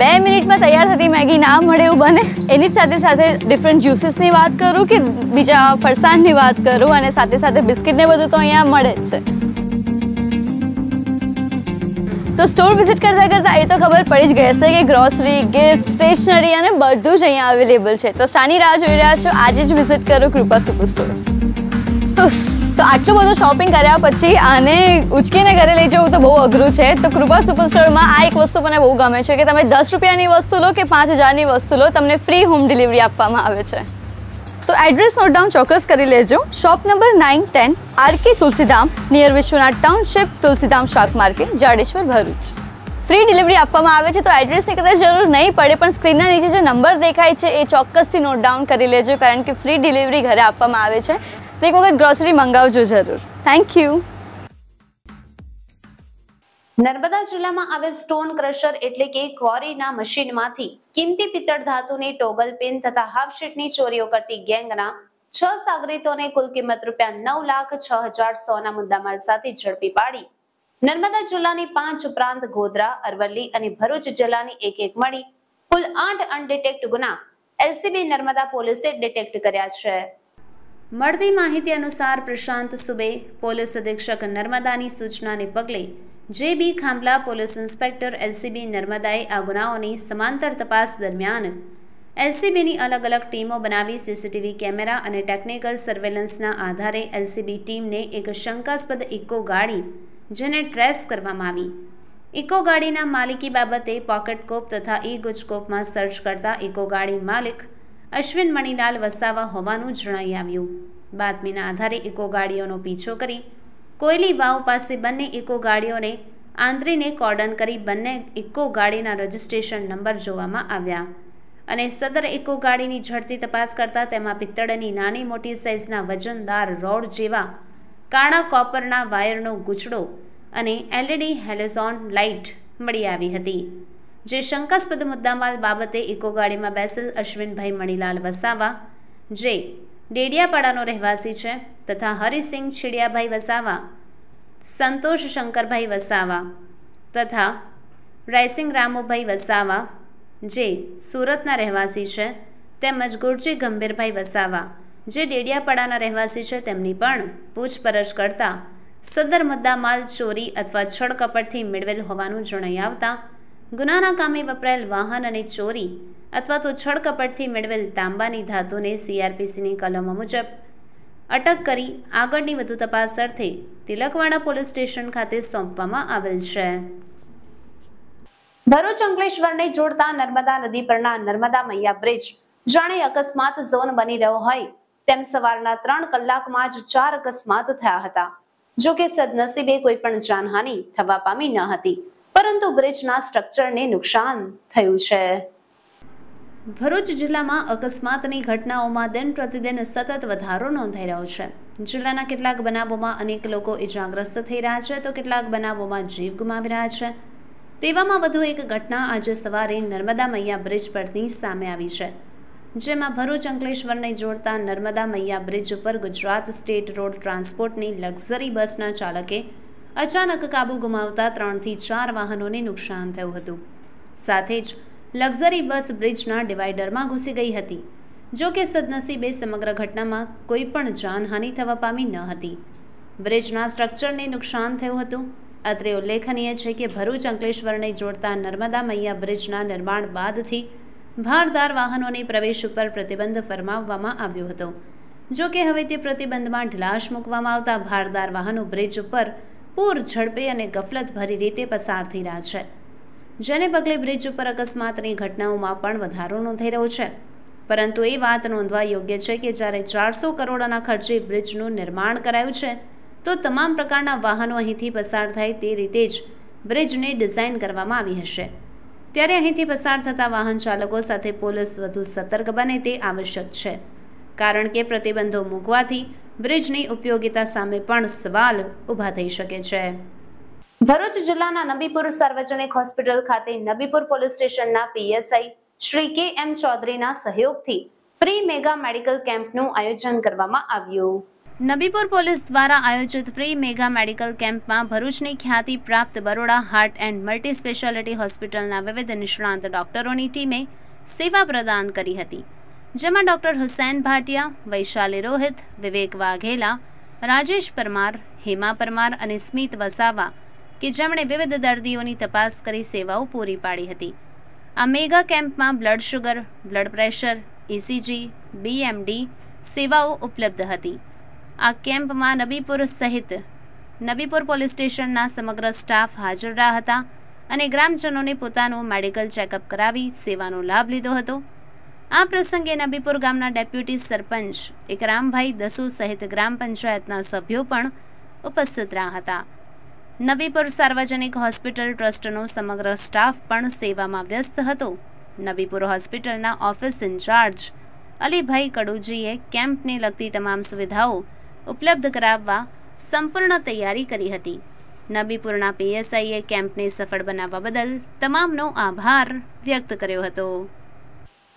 बे मिनिट में तैयार थती मैगी ना मळे एवुं बने, एनी साथे साथे डिफरंट ज्यूसेस नी वात करूँ कि बीजा फरसान नी वात करूँ, अने साथे साथे बिस्किट ने बधुं तो अहींया मळे ज छे। तो स्टोर विजिट करता करता ए तो खबर पड़ी ज गई हशे कि ग्रोसरी, गिफ्ट, स्टेशनरी अने बधुं ज अहींया अवेलेबल छे, तो शानी राह जोई रह्या छो, आज ज विजिट करो कृपा सुपर स्टोर। तो आटलुं बधुं शॉपिंग कर्या पछी आने उचकीने घरे लई जवुं तो बहुत अघरुं छे, तो कृपा सुपर स्टोर में आ एक वस्तु मने बहुत गमे छे कि तमे 10 रुपया नी वस्तु लो के 5000 नी वस्तु लो, तमने फ्री होम डिलिवरी आपवामां आवे छे। तो एड्रेस नोट डाउन चौक्स करी लेजो। Shop number 910 RK Tulsidham near Vishwanath township, Tulsidham शाक market, Jadeshwar, Bharuch. Free delivery आपवामां आवे छे, तो एड्रेस ने कदाच जरूर नहीं पड़े पण स्क्रीनना नीचे जो नंबर देखाय छे ए चौक्सथी नोट डाउन करी लेजो, कारण के फ्री डिलिवरी घरे आपवामां आवे छे। तो एक वक्त ग्रोसरी मंगावजो जरूर। Thank you. नर्मदा जिला में आवेल स्टोन क्रशर एटले के क्वॉरी ना मशीन मांथी कीमती पित्तळ धातु नी टोगल पेन तथा हाफ शीट नी चोरीओ करती गैंग ना 6 सागरीतों ने कुल कीमत रूपया 9,06,100 ना मुद्दामाल साथे झड़पी पाड़ी। नर्मदा जिला नी 5 उपरांत गोधरा, अरवली अने भरूच जिला नी 1-1 मळी कुल 8 अनडिटेक्ट गुना एलसीबी नर्मदा पोलीसे डिटेक्ट कर्या छे। મળતી માહિતી અનુસાર પ્રશાંત સુબે પોલીસ અધિક્ષક નર્મદાની સૂચનાને પગલે J B Khambhala police inspector LCB નર્મદાએ આ ગુનાઓની સમાંતર તપાસ દરમિયાન એલસીબીની અલગ અલગ ટીમો બનાવી સીસીટીવી કેમેરા અને ટેકનિકલ સર્વેલન્સના આધારે એલસીબી ટીમને એક શંકાસ્પદ ઇકો ગાડી જેને ટ્રેસ કરવામાં આવી, ઇકો ગાડીના માલિકી બાબતે પોકેટકોપ તથા ઈ ગુજકોપમાં સર્ચ કરતા ઇકો ગાડી માલિક અશ્વિન મણીલાલ વસાવા હોવાનું જણાઈ આવ્યું। બાતમીના આધારે ઇકો ગાડીઓનો પીછો કરી કોયલી વાવ પાસે બંને ઇકો ગાડીઓને આંતરીને કોર્ડન કરી બંને ઇકો ગાડીના રજિસ્ટ્રેશન નંબર જોવામાં આવ્યા અને સદર ઇકો ગાડીની ઝડપી તપાસ કરતાં તેમાં પિત્તળની નાની મોટી સાઇઝના વજનદાર રોડ જેવા કાળા કોપરના વાયરનો ગૂંચડો અને એલઈડી હેલેઝોન લાઇટ મળી આવી હતી, જે શંકાસ્પદ મુદ્દામાલ બાબતે ઇકો ગાડીમાં બેસેલ અશ્વિનભાઈ મણીલાલ વસાવા, જે ડેડિયાપાડાનો રહેવાસી છે, તથા હરિસિંહ છીડિયાભાઈ વસાવા, સંતોષ શંકરભાઈ વસાવા તથા રાયસિંહ રામુભાઈ વસાવા, જે સુરતના રહેવાસી છે, તેમજ ગુરજી ગંભીરભાઈ વસાવા, જે ડેડિયાપાડાના રહેવાસી છે, તેમની પણ પૂછપરછ કરતા સદર મુદ્દામાલ ચોરી અથવા છળકપટથી મેળવેલ હોવાનું જણાઈ આવતા ગુનાના કામે વપરાયેલ વાહન અને ચોરી અથવા તો છળકપટથી મેળવેલ તાંબાની ધાતુને સીઆરપીસીની કલમો મુજબ અટક કરી આગળની વધુ તપાસ અર્થે તિલકવાડા પોલીસ સ્ટેશન ખાતે સોંપવામાં આવેલ છે। ભરૂચ અંકલેશ્વરને જોડતા નર્મદા નદી પરના નર્મદા મૈયા બ્રિજ જાણે અકસ્માત ઝોન બની રહ્યો હોય તેમ સવારના 3 કલાકમાં જ 4 અકસ્માત થયા હતા, જો કે સદનસીબે કોઈ પણ જાનહાનિ થવા પામી ન હતી, પરંતુ બ્રિજના સ્ટ્રક્ચરને નુકસાન થયું છે। ભરૂચ જિલ્લામાં અકસ્માતની ઘટનાઓમાં દિન પ્રતિદિન સતત વધારો નોંધાઈ રહ્યો છે। જિલ્લાના કેટલાક બનાવોમાં અનેક લોકો ઈજાગ્રસ્ત થઈ રહ્યા છે, તો કેટલાક બનાવોમાં જીવ ગુમાવી રહ્યા છે। તેવામાં વધુ એક ઘટના આજે સવારે નર્મદા મૈયા બ્રિજ પરથી સામે આવી છે, જેમાં ભરૂચ અંકલેશ્વરને જોડતા નર્મદા મૈયા બ્રિજ ઉપર ગુજરાત સ્ટેટ રોડ ટ્રાન્સપોર્ટની લક્ઝરી બસના ચાલકે અચાનક કાબુ ગુમાવતા 3 થી 4 વાહનોને નુકસાન થયું હતું। સાથે જ લક્ઝરી બસ બ્રિજના ડિવાઈડરમાં ઘૂસી ગઈ હતી, જો કે સદનસીબે સમગ્ર ઘટનામાં કોઈ પણ જાનહાનિ થવા પામી ન હતી, બ્રિજના સ્ટ્રક્ચરને નુકસાન થયું હતું। અત્રે ઉલ્લેખનીય છે કે ભરૂચ અંકલેશ્વરને જોડતા નર્મદા મૈયા બ્રિજના નિર્માણ બાદથી ભારદાર વાહનોને પ્રવેશ ઉપર પ્રતિબંધ ફરમાવવામાં આવ્યો હતો, જો કે હવે તે પ્રતિબંધમાં ઢીલાશ મૂકવામાં આવતા ભારદાર વાહનો બ્રિજ ઉપર પૂર ઝડપે અને ગફલત ભરી રીતે પસાર થઈ રહ્યા છે, જેને પગલે બ્રિજ ઉપર અકસ્માતની ઘટનાઓમાં પણ વધારો નોંધાઈ રહ્યો છે। પરંતુ એ વાત નોંધવા યોગ્ય છે કે જ્યારે 400 કરોડના ખર્ચે બ્રિજનું નિર્માણ કરાયું છે, તો તમામ પ્રકારના વાહનો અહીંથી પસાર થાય તે રીતે જ બ્રિજની ડિઝાઇન કરવામાં આવી હશે। ત્યારે અહીંથી પસાર થતા વાહન ચાલકો સાથે પોલીસ વધુ સતર્ક બને તે આવશ્યક છે, કારણ કે પ્રતિબંધો મૂકવાથી બ્રિજની ઉપયોગિતા સામે પણ સવાલ ઊભા થઈ શકે છે। ભરૂચ જિલ્લાના નબીપુર સાર્વજનિક હોસ્પિટલ ખાતે નબીપુર પોલીસ સ્ટેશનના પીએસઆઈ શ્રી કેએમ ચૌધરીના સહયોગથી ફ્રી મેગા મેડિકલ કેમ્પનું આયોજન કરવામાં આવ્યું। નબીપુર પોલીસ દ્વારા આયોજિત ફ્રી મેગા મેડિકલ કેમ્પમાં ભરૂચની ખ્યાતિ પ્રાપ્ત Baroda heart and multi speciality હોસ્પિટલના વિવિધ નિષ્ણાંત ડોક્ટરોની ટીમે સેવા પ્રદાન કરી હતી, જેમાં ડોક્ટર હુસૈન ભાટિયા, વૈશાલી રોહિત, વિવેક વાઘેલા, રાજેશ પરમાર, હેમા પરમાર અને સ્મિત વસાવા કે જેમણે વિવિધ દર્દીઓની તપાસ કરી સેવાઓ પૂરી પાડી હતી। આ મેગા કેમ્પમાં blood sugar, blood pressure, ECG, BMD સેવાઓ ઉપલબ્ધ હતી। આ કેમ્પમાં નબીપુર સહિત નબીપુર પોલીસ સ્ટેશનના સમગ્ર સ્ટાફ હાજર રહ્યા હતા અને ગ્રામજનોને પોતાનું મેડિકલ ચેકઅપ કરાવી સેવાનો લાભ લીધો હતો। આ પ્રસંગે નબીપુર ગામના ડેપ્યુટી સરપંચ એકરામભાઈ દસુ સહિત ગ્રામ પંચાયતના સભ્યો પણ ઉપસ્થિત રહ્યા હતા। નબીપુર સાર્વજનિક હોસ્પિટલ ટ્રસ્ટનો સમગ્ર સ્ટાફ પણ સેવામાં વ્યસ્ત હતો। નબીપુર હોસ્પિટલના ઓફિસ ઇન્ચાર્જ અલીભાઈ કડુજીએ કેમ્પને લગતી તમામ સુવિધાઓ ઉપલબ્ધ કરાવવા સંપૂર્ણ તૈયારી કરી હતી। નબીપુરના પીએસઆઈએ કેમ્પને સફળ બનાવવા બદલ તમામનો આભાર વ્યક્ત કર્યો હતો।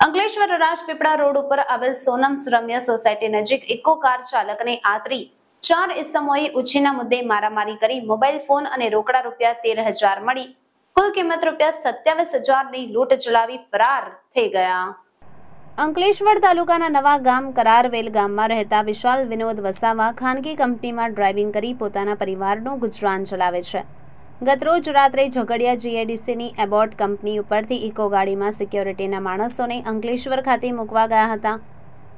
અંકલેશ્વર રાજપીપળા રોડ ઉપર આવેલ સોનમ સુરમ્ય સોસાયટી નજીક ઇકો કાર ચાલકને આતરી चार इसमोए उछीना मुद्दे मारामारी करी मोबाइल फोन अने रोकड़ा रूपिया 13,000 मळी कुल किंमत रूपिया 27,000 ની લૂંટ ચલાવી ફરાર થઈ ગયા। અંકલેશ્વર તાલુકાના નવા ગામ કરારવેલ ગામમાં રહેતા વિશાલ વિનોદ વસાવા ખાનગી કંપનીમાં ડ્રાઇવિંગ કરી પોતાના પરિવારનું ગુજરાન ચલાવે છે। ગતરોજ રાત્રે ઝઘડિયા GIDCની એબોટ કંપની ઉપરથી ઇકો ગાડીમાં સિક્યોરિટીના માણસોને અંકલેશ્વર ખાતે મૂકવા ગયા હતા।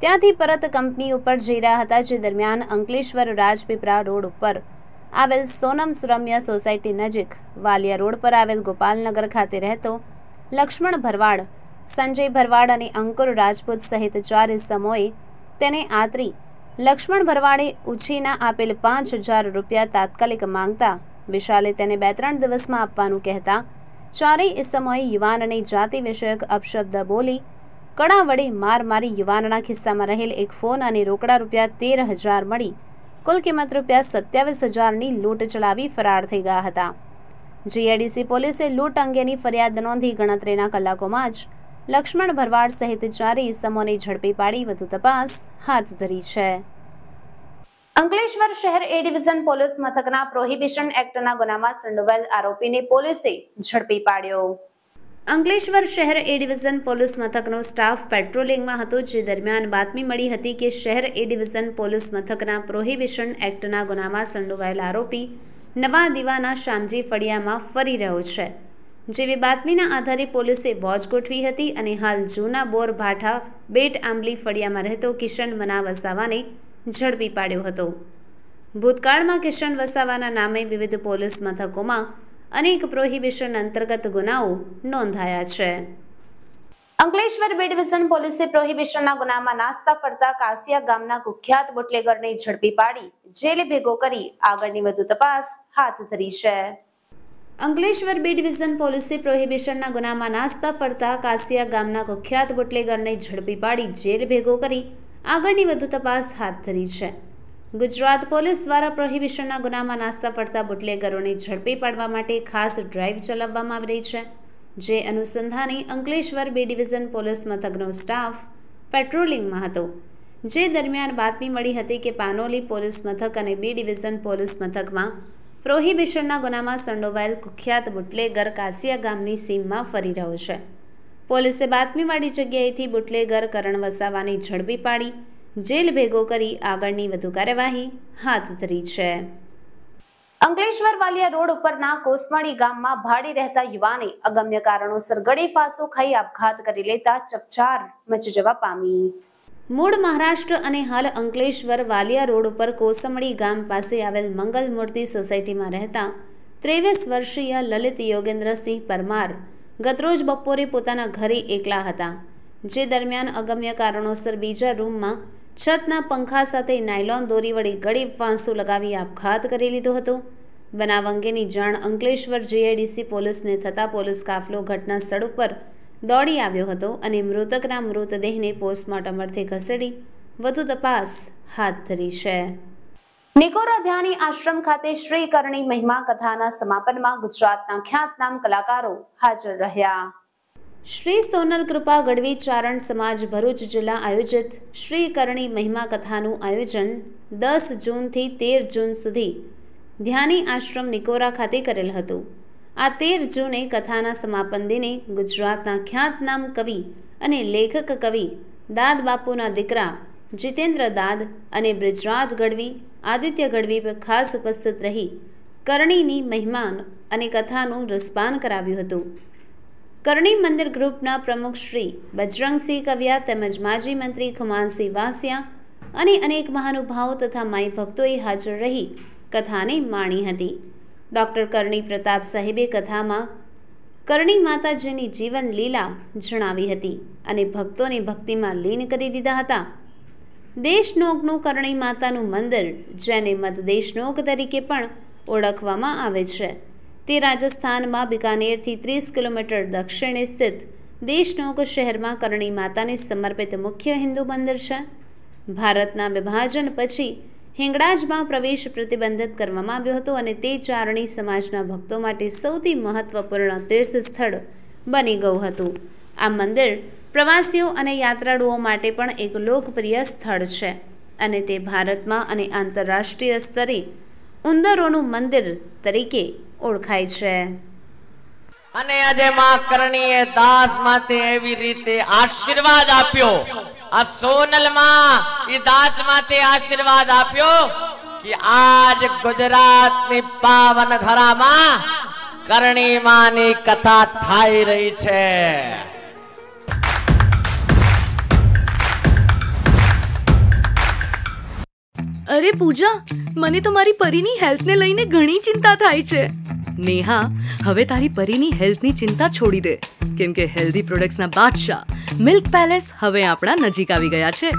ત્યાંથી પરત કંપની ઉપર જઈ રહ્યા હતા, જે દરમિયાન અંકલેશ્વર રાજપીપળા રોડ ઉપર આવેલ સોનમ સુરમ્ય સોસાયટી નજીક વાલિયા રોડ પર આવેલ ગોપાલનગર ખાતે રહેતો લક્ષ્મણ ભરવાડ, સંજય ભરવાડ અને અંકુર રાજપૂત સહિત ચાર ઇસમોએ તેને આતરી લક્ષ્મણ ભરવાડે ઉછીના આપેલ 5,000 રૂપિયા તાત્કાલિક માંગતા વિશાલે તેને 2-3 દિવસમાં આપવાનું કહેતા ચારેય ઇસમોએ યુવાનને જાતિ વિષયક અપશબ્દ બોલી કડા વડે માર મારી યુવાનના ખિસ્સામાં રહેલ એક ફોન અને રોકડા રૂપિયા 13,000 મળી કુલ કિંમત રૂપિયા 27,000ની લૂંટ ચલાવી ફરાર થઈ ગયા હતા। GIDC પોલીસે લૂંટ અંગેની ફરિયાદ નોંધી ગણતરીના કલાકોમાં જ લક્ષ્મણ ભરવાડ સહિત ચારેય ઇસમોને ઝડપી પાડી વધુ તપાસ હાથ ધરી છે। અંકલેશ્વર શહેર A ડિવિઝન પોલીસ મથકના પ્રોહિબિશન એક્ટના ગુનામાં સંડોવાયેલ આરોપીને પોલીસે ઝડપી પાડ્યો। અંકલેશ્વર શહેર A ડિવિઝન પોલીસ મથકનો સ્ટાફ પેટ્રોલિંગમાં હતો, જે દરમિયાન બાતમી મળી હતી કે શહેર A ડિવિઝન પોલીસ મથકના પ્રોહિબિશન એક્ટના ગુનામાં સંડોવાયેલ આરોપી નવા દીવાના શામજી ફળિયામાં ફરી રહ્યો છે, જેવી બાતમીના આધારે પોલીસે વોચ ગોઠવી હતી અને હાલ જૂના બોર ભાઠા બેટ આંબલી ફળિયામાં રહેતો કિશન મના વસાવાને ઝડપી પાડ્યો હતો। ભૂતકાળમાં કિશન વસાવાના નામે વિવિધ પોલીસ મથકોમાં અનેક પ્રોહિબિશન અંતર્ગત ગુનાઓ નોંધાયા છે। અંકલેશ્વર B ડિવિઝન પોલીસે પ્રોહિબિશનના ગુનામાં નાસ્તા ફરતા કાસિયા ગામના કુખ્યાત બુટલેગરને ઝડપી પાડી જેલ ભેગો કરી આગળની વધુ તપાસ હાથ ધરી છે। અંકલેશ્વર B ડિવિઝન પોલીસે પ્રોહિબિશનના ગુનામાં નાસ્તા ફરતા કાસિયા ગામના કુખ્યાત બુટલેગરને ઝડપી પાડી જેલ ભેગો કરી આગળની વધુ તપાસ હાથ ધરી છે। ગુજરાત પોલીસ દ્વારા પ્રોહિબિશનના ગુનામાં નાસ્તા ફરતા બુટલેગરોને ઝડપી પાડવા માટે ખાસ ડ્રાઈવ ચલાવવામાં આવી રહી છે, જે અનુસંધાને અંકલેશ્વર B ડિવિઝન પોલીસ મથકનો સ્ટાફ પેટ્રોલિંગમાં હતો, જે દરમિયાન બાતમી મળી હતી કે પાનોલી પોલીસ મથક અને B ડિવિઝન પોલીસ મથકમાં પ્રોહિબિશનના ગુનામાં સંડોવાયેલ કુખ્યાત બુટલેગર કાસિયા ગામની સીમમાં ફરી રહ્યો છે। પોલીસે બાતમીવાળી જગ્યાએથી બુટલેગર કરણ વસાવાની ઝડપી પાડી જેલ ભેગો કરી આગળની વધુ કાર્યવાહી હાથ ધરી છે। અંકલેશ્વર વાલિયા રોડ ઉપરના કોસમાળી ગામમાં ભાડે રહેતા યુવાને અગમ્ય કારણોસર ગળે ફાંસો ખાઈ આપઘાત કરી લેતા ચકચાર મચી જવા પામી। મૂળ મહારાષ્ટ્ર અને હાલ અંકલેશ્વર વાલિયા રોડ ઉપર કોસમળી ગામ પાસે આવેલ મંગલ મૂર્તિ સોસાયટીમાં રહેતા 23 વર્ષીય લલિત યોગેન્દ્રસિંહ પરમાર ગતરોજ બપોરે પોતાના ઘરે એકલા હતા, જે દરમિયાન અગમ્ય કારણોસર બીજા રૂમમાં છતના પંખા સાથે નાયલોન દોરી વડે ગળે ફાંસો લગાવી આપઘાત કરી લીધો હતો। બનાવ અંગેની જાણ અંકલેશ્વર જીઆઈડીસી પોલીસને થતાં પોલીસ કાફલો ઘટના સ્થળ ઉપર દોડી આવ્યો હતો અને મૃતકના મૃતદેહને પોસ્ટમોર્ટમ અર્થે ખસેડી વધુ તપાસ હાથ ધરી છે। નિકોરા ધામ આશ્રમ ખાતે શ્રી કરણી મહિમા કથાના સમાપનમાં ગુજરાતના ખ્યાતનામ કલાકારો હાજર રહ્યા। શ્રી સોનલ કૃપા ગઢવી ચારણ સમાજ ભરૂચ જિલ્લા આયોજિત શ્રી કરણી મહિમા કથાનું આયોજન 10 જૂનથી 13 જૂન સુધી ધામ આશ્રમ નિકોરા ખાતે કરેલ હતું। આ 13 જૂને કથાના સમાપન દિને ગુજરાતના ખ્યાતનામ કવિ અને લેખક કવિ દાદ બાપુના દીકરા जितेंद्र दाद अने ब्रिजराज गढ़वी आदित्य गढ़वी पर खास उपस्थित रही करणी महिमान अने कथानु रसपान कराव्यु हतु। करणी मंदिर ग्रुपना प्रमुख श्री बजरंगसिंह कविया तेमज माजी मंत्री खुमानसिंह वासिया अने अनेक महानुभावों तथा माई भक्तों हाजर रही कथा ने माणी हती। डॉक्टर करणी प्रताप साहेबे कथा में करणी माताजीनी जीवन लीला जणावी हती अने भक्तोने भक्ति में लीन करी दीधा हता। देशनोकनु करणी मातानु मंदिर जेने मत देशनोक तरीके पण ओळखवामां आवे छे ते राजस्थान में बीकानेर थी 30 किलोमीटर दक्षिणे स्थित देशनोक शहर में करणी माता ने समर्पित मुख्य हिंदू मंदिर है। भारतना विभाजन पछी हिंगड़ाज में प्रवेश प्रतिबंधित करवामां आव्यो हतो अने ते चारणी समाजना भक्तों माटे सौथी महत्वपूर्ण तीर्थ स्थल बनी गयुं हतुं। आ मंदिर प्रवासीओ अने यात्राळुओ माटे पण एक लोकप्रिय स्थळ छे अने ते भारतमां अने आंतरराष्ट्रीय स्तरे उंदरोनुं मंदिर तरीके ओळखाय छे। अने आजे मां करणीए दास माते एवी रीते आशीर्वाद आप्यो। आ सोनल मां ई दास माते आशीर्वाद आप्यो कि आज गुजरात नी पावन धरा मां करणी मां नी कथा थाई रही छे। अरे पूजा, मने तो मारी परीनी हेल्थ ने लईने घणी चिंता थाय छे। नेहा, हवे तारी परीनी हेल्थ नी चिंता छोड़ी दे, केम के हेल्दी प्रोडक्ट्स ना बादशाह मिल्क पैलेस हवे आपड़ा नजीक आवी गया छे।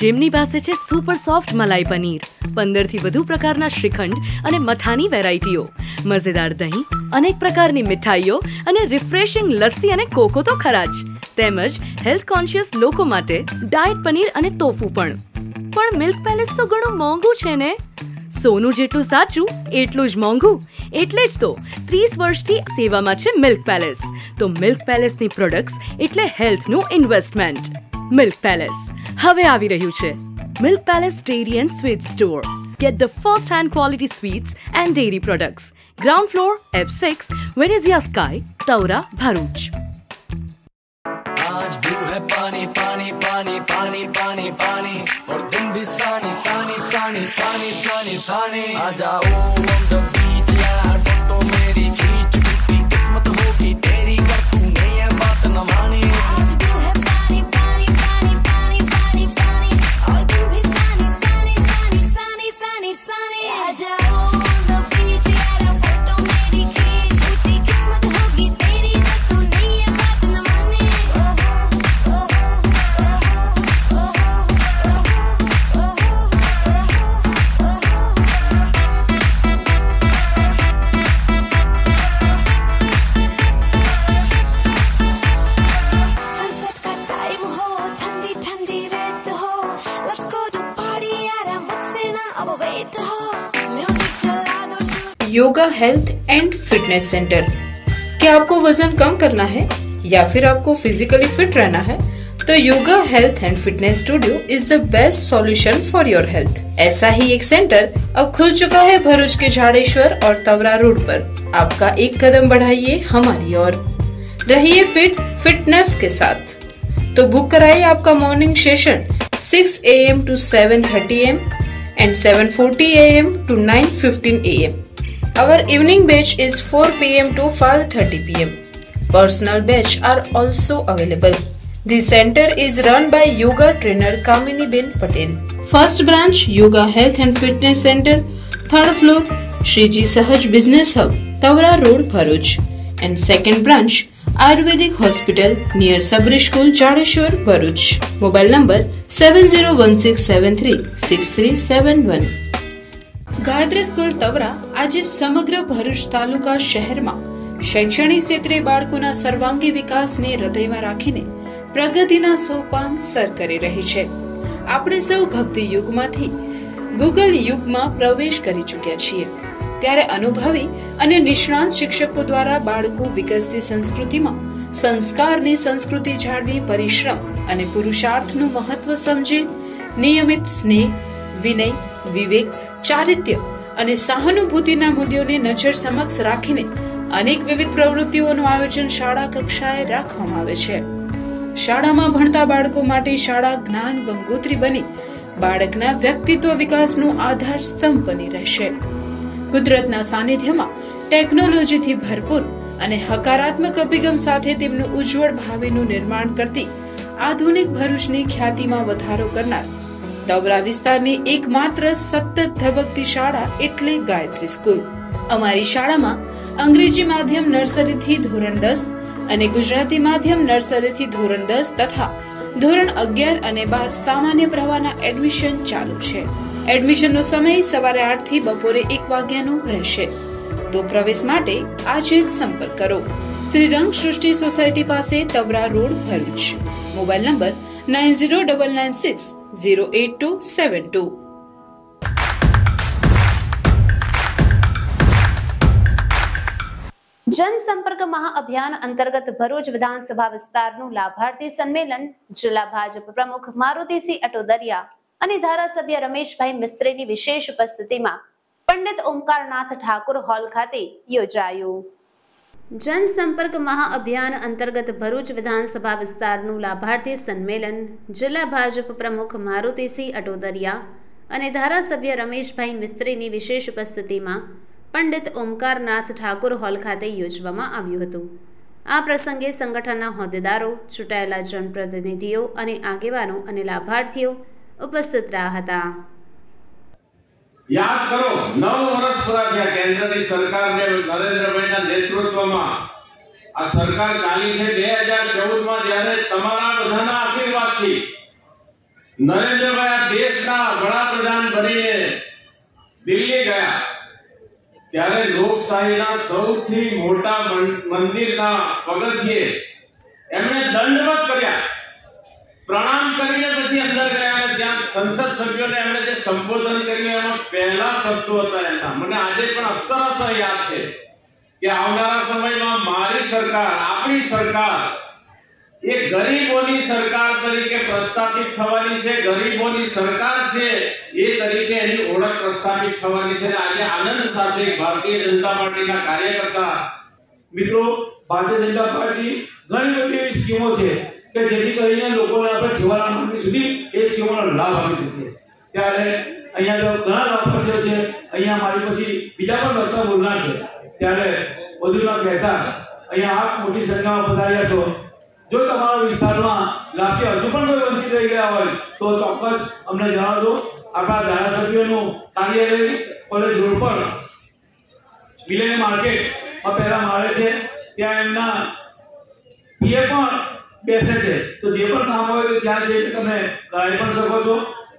जेमनी पासे छे सुपर सॉफ्ट मलाई पनीर, 15 थी वधु प्रकारना श्रीखंड अने मठानी वेराइटीओ, मजेदार दही, अनेक प्रकारनी मिठाईओ अने रिफ्रेशिंग लस्सी अने कोको तो खराज, तेमज हेल्थ कॉन्शियस लोको माटे डाएट पनीर अने तोफू पण। પણ મિલ્ક પેલેસ તો ઘણું મોંઘું છે ને? સોનું જેટલું સાચું એટલું જ મોંઘું, એટલે જ તો 30 વર્ષથી સેવામાં છે મિલ્ક પેલેસ। તો મિલ્ક પેલેસની પ્રોડક્ટ્સ એટલે હેલ્થનું ઇન્વેસ્ટમેન્ટ। મિલ્ક પેલેસ હવે આવી રહ્યું છે milk palace dairy and sweet store. Get the first hand quality sweets and dairy products. Ground floor F6 Venezia Sky Taura Bharuch। आज ब्लू है पानी पानी पानी पानी पानी पानी और तुम भी सानी सानी सानी सानी सानी सानी आ जाओ ऑन द बीच यार फोटो मेरी खींच भी किस्मत होगी तेरी कर तू नहीं है बात न मानी। आज ब्लू है पानी पानी पानी पानी पानी पानी और तुम भी सानी सानी सानी सानी सानी सानी आ जाओ ऑन द बीच यार फोटो मेरी खींच भी किस्मत होगी तेरी कर तू नहीं है बात न मानी। Yoga health and fitness centre. क्या आपको वजन कम करना है या फिर आपको फिजिकली फिट रहना है? तो yoga health and fitness studio is the best solution for your health. ऐसा ही एक सेंटर अब खुल चुका है भरूच के झाड़ेश्वर और तवरा रोड पर। आपका एक कदम बढ़ाइए हमारी ओर, रहिए फिट फिटनेस के साथ। तो बुक कराइए आपका morning session 6 AM to 7:30 AM and 7:40 AM to 9:15 AM। Our evening batch is 4 PM to 5:30 PM. Personal batch are also available. The center is run by yoga trainer Kamini Ben Patel. First branch Yoga Health and Fitness Center, 3rd floor, Shriji Sahaj Business Hub, Tavra Road, Bharuch, and 2nd branch Ayurvedic Hospital near Sabri School, Jadeshwar, Bharuch. Mobile number 7016736371। Gayatri school Tavra આજે સમગ્ર ભરૂચ તાલુકા શહેરમાં શૈક્ષણિક ક્ષેત્રે બાળકોના સર્વાંગી વિકાસને હૃદયમાં રાખીને પ્રગતિના સોપાન સર કરી રહી છે. આપણે સૌ ભક્તિ યુગમાંથી ગૂગલ યુગમાં પ્રવેશ કરી ચૂક્યા છીએ, ત્યારે અનુભવી અને નિષ્ણાંત શિક્ષકો દ્વારા બાળકો વિકસતી સંસ્કૃતિમાં સંસ્કારની સંસ્કૃતિ જાળવી પરિશ્રમ અને પુરુષાર્થનું મહત્વ સમજી નિયમિત સ્નેહ, વિનય, વિવેક, ચારિત્ર્ય અને સહાનુભૂતિના મૂલ્યોને નજર સમક્ષ રાખીને અનેક વિવિધ પ્રવૃત્તિઓનું આયોજન શાળા કક્ષાએ રાખવામાં આવે છે. શાળામાં ભણતા બાળકો માટે શાળા જ્ઞાન ગંગોત્રી બની બાળકના વ્યક્તિત્વ વિકાસનો આધાર સ્તંભ બની રહેશે. કુદરતના સાનિધ્યમાં ટેકનોલોજીથી ભરપૂર અને હકારાત્મક અભિગમ સાથે તેમનું ઉજ્જવળ ભાવિનું નિર્માણ કરતી આધુનિક ભરૂચની ખ્યાતિમાં વધારો કરનાર તવરા વિસ્તારની એકમાત્ર સતત ધબકતી શાળા એટલે ગાયત્રી સ્કૂલ. અમારી શાળામાં અંગ્રેજી માધ્યમ નર્સરીથી ધોરણ 10 અને ગુજરાતી માધ્યમ નર્સરીથી ધોરણ 10 તથા ધોરણ 11 અને 12 સામાન્ય પ્રવાહના એડમિશન ચાલુ છે. એડમિશનનો સમય સવારે 8 થી બપોરે 1 વાગ્યાનો રહેશે. તો પ્રવેશ માટે આજે જ સંપર્ક કરો. શ્રીરંગ સૃષ્ટિ સોસાયટી પાસે Tavra road, Bharuch. Mobile number 9099608272. जनसंपर्क महाअभियान अंतर्गत भरूच विधानसभा विस्तारનું લાભાર્થી સંમેલન જિલ્લા ભાજપ પ્રમુખ મારુતિસિંહ અટોદરિયા અને ધારાસભ્ય રમેશભાઈ મિસ્ત્રીની વિશેષ ઉપસ્થિતિમાં પંડિત ઓમકારનાથ ઠાકોર હોલ ખાતે યોજાયું. जनसंपर्क महाअभियान अंतर्गत भरूच विधानसभा विस्तारનું લાભાર્થી સંમેલન જિલ્લા ભાજપ પ્રમુખ મારુતિસિંહ અટોદરિયા અને ધારાસભ્ય રમેશભાઈ મિસ્ત્રીની વિશેષ ઉપસ્થિતિમાં પંડિત ઓમકારનાથ ઠાકોર હોલ ખાતે યોજવામાં આવ્યું હતું. આ પ્રસંગે સંગઠનના હોદ્દેદારો, ચૂંટાયેલા જનપ્રતિનિધિઓ અને આગેવાનો અને લાભાર્થીઓ ઉપસ્થિત રહ્યા હતા. याद करो 9 वर्ष पूरा किया केंद्र की सरकार ने नरेंद्र भाई ना नेतृत्व में आ सरकार चाली है 2014 में जयरे तमारा बधाना आशीर्वाद थी नरेंद्र भाई देश ना बड़ा प्रधान बनीने दिल्ली गया त्यारे लोकशाही ना સૌથી મોટા મંદિર ના પગથિયે એમણે દંડવત કર્યા, પ્રણામ કરીને પછી અંદર ગયા. संसद सभ्यों ने हमने जो संबोधन करने वाला पहला शब्द होता है ना मने आज एक बार अफसर सा याद है कि आवनारा समय में मारी सरकार आपनी सरकार ये गरीबों की सरकार तरीके प्रस्तावित थवानी छे, गरीबों की सरकार छे ये तरीके ये ओळख प्रस्तावित थवानी छे. आज आनंद साथ एक भारतीय जनता पार्टी का कार्यकर्ता मित्रों भारतीय जनता पार्टी घणी बधी स्कीमो छे કે જેની કરીને લોકોને આપણે છેવાડા માની સુધી એ સેવાનો લાભ આપી શકીએ. ત્યારે અહીંયા જો ઘણા લાભાર્થીઓ છે, અહીંયા મારી પછી બીજા પણ લોકો બોલના છે, ત્યારે બધુંના કહેતા અહીંયા આપ મોટી સંખ્યામાં પધાર્યા છો. જો તમારા વિસ્તારમાં લાભથી હજુ પણ કોઈ વંચિત રહી ગયા હોય તો ચોક્કસ અમને જણાવજો. આપણા ધારાસભ્યોનું કાર્યાલય કોલેજ રોડ પર મિલેનિયમ માર્કેટમાં પહેલા માળે છે, ત્યાં એમના પીએ પણ બેસે છે, તો જે પણ કામ હોય તો ત્યાં જઈને તમે કરાવી પણ શકો છો.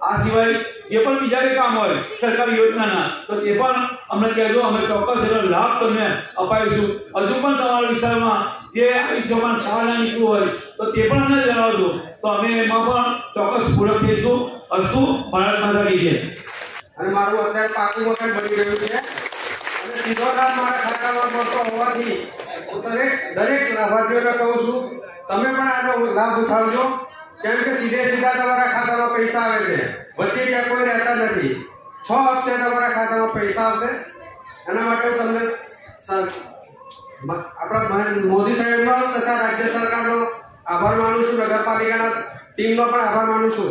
આ સિવાય જે પણ બીજા કંઈ કામ હોય સરકારી યોજનાના તો તે પણ અમને કહેજો, અમે ચોક્કસ એનો લાભ તમને અપાવીશું. હજુ પણ તમારા વિસ્તારમાં જે આયુષ્યમાન કાર્ડ ના નીકળ્યું હોય તો તે પણ અમને જણાવજો, તો અમે એમાં પણ ચોક્કસ પૂરક થઈશું. અસ્તુ ભારત માતા કી જય. અને મારું અત્યારે પાકું મકાન બની ગયું છે અને સીધો જ મારા ખાતામાં મળતો હોવાથી હું દરેક લાભાર્થીઓને કહું છું તમે પણ આનો લાભ ઉઠાવજો, કેમ કે સીધે સીધા તમારા ખાતામાં પૈસા આવે છે, વચ્ચે ત્યાં કોઈ રહેતા નથી. 6 હપ્તે તમારા ખાતામાં પૈસા આવશે. એના માટે તમને આપણા મોદી સાહેબનો તથા રાજ્ય સરકારનો આભાર માનું છું, નગરપાલિકાના ટીમનો પણ આભાર માનું છું.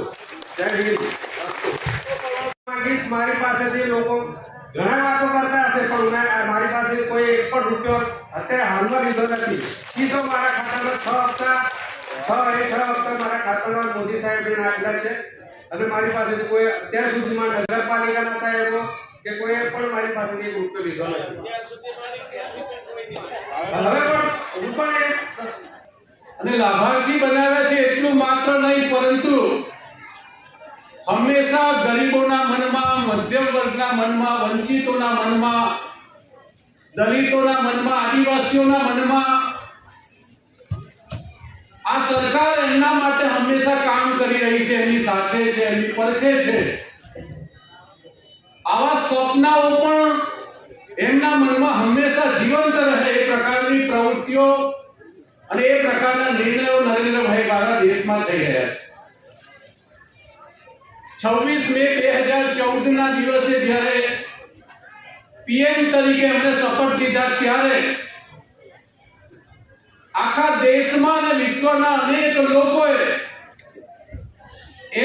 જય હિન્દ. મારી પાસેથી લોકો ઘણા વાતો કરતા હશે પણ મારી પાસે કોઈ એક પણ રૂપિયો અત્યારે હાલમાં લીધો નથી. સીધો મારા ખાતામાં 6 હપ્તા મારા ખાતામાં મોદી સાહેબને નાખેલા છે અને મારી પાસેથી કોઈ અત્યાર સુધીમાં નગરપાલિકાના સાહેબો કે કોઈ પણ મારી પાસેથી એક રૂપિયો લીધો નથી. હવે પણ હું અને લાભાર્થી બનાવ્યા છે એટલું માત્ર નહીં પરંતુ हमेशा गरीबों मन में, मध्यम वर्ग मन में, वंचितों मन में, दलितों मन में, आदिवासी मन में आ सरकार एना माटे हमेशा काम करी रही है, एनी साथे छे, एनी परखे छे। आवा स्वप्नाओं पण एमना मन में हमेशा जीवंत रहे ए प्रकारनी प्रवृत्तिओ अने ए प्रकारना निर्णयों नरेन्द्र भाई द्वारा देश में थई रह्या छे। 26 मे 2014 ना दिवसे जयारे पीएम तरीके हमने शपथ लीधा त्यारे आखा देश में विश्वना अनेक लोगोए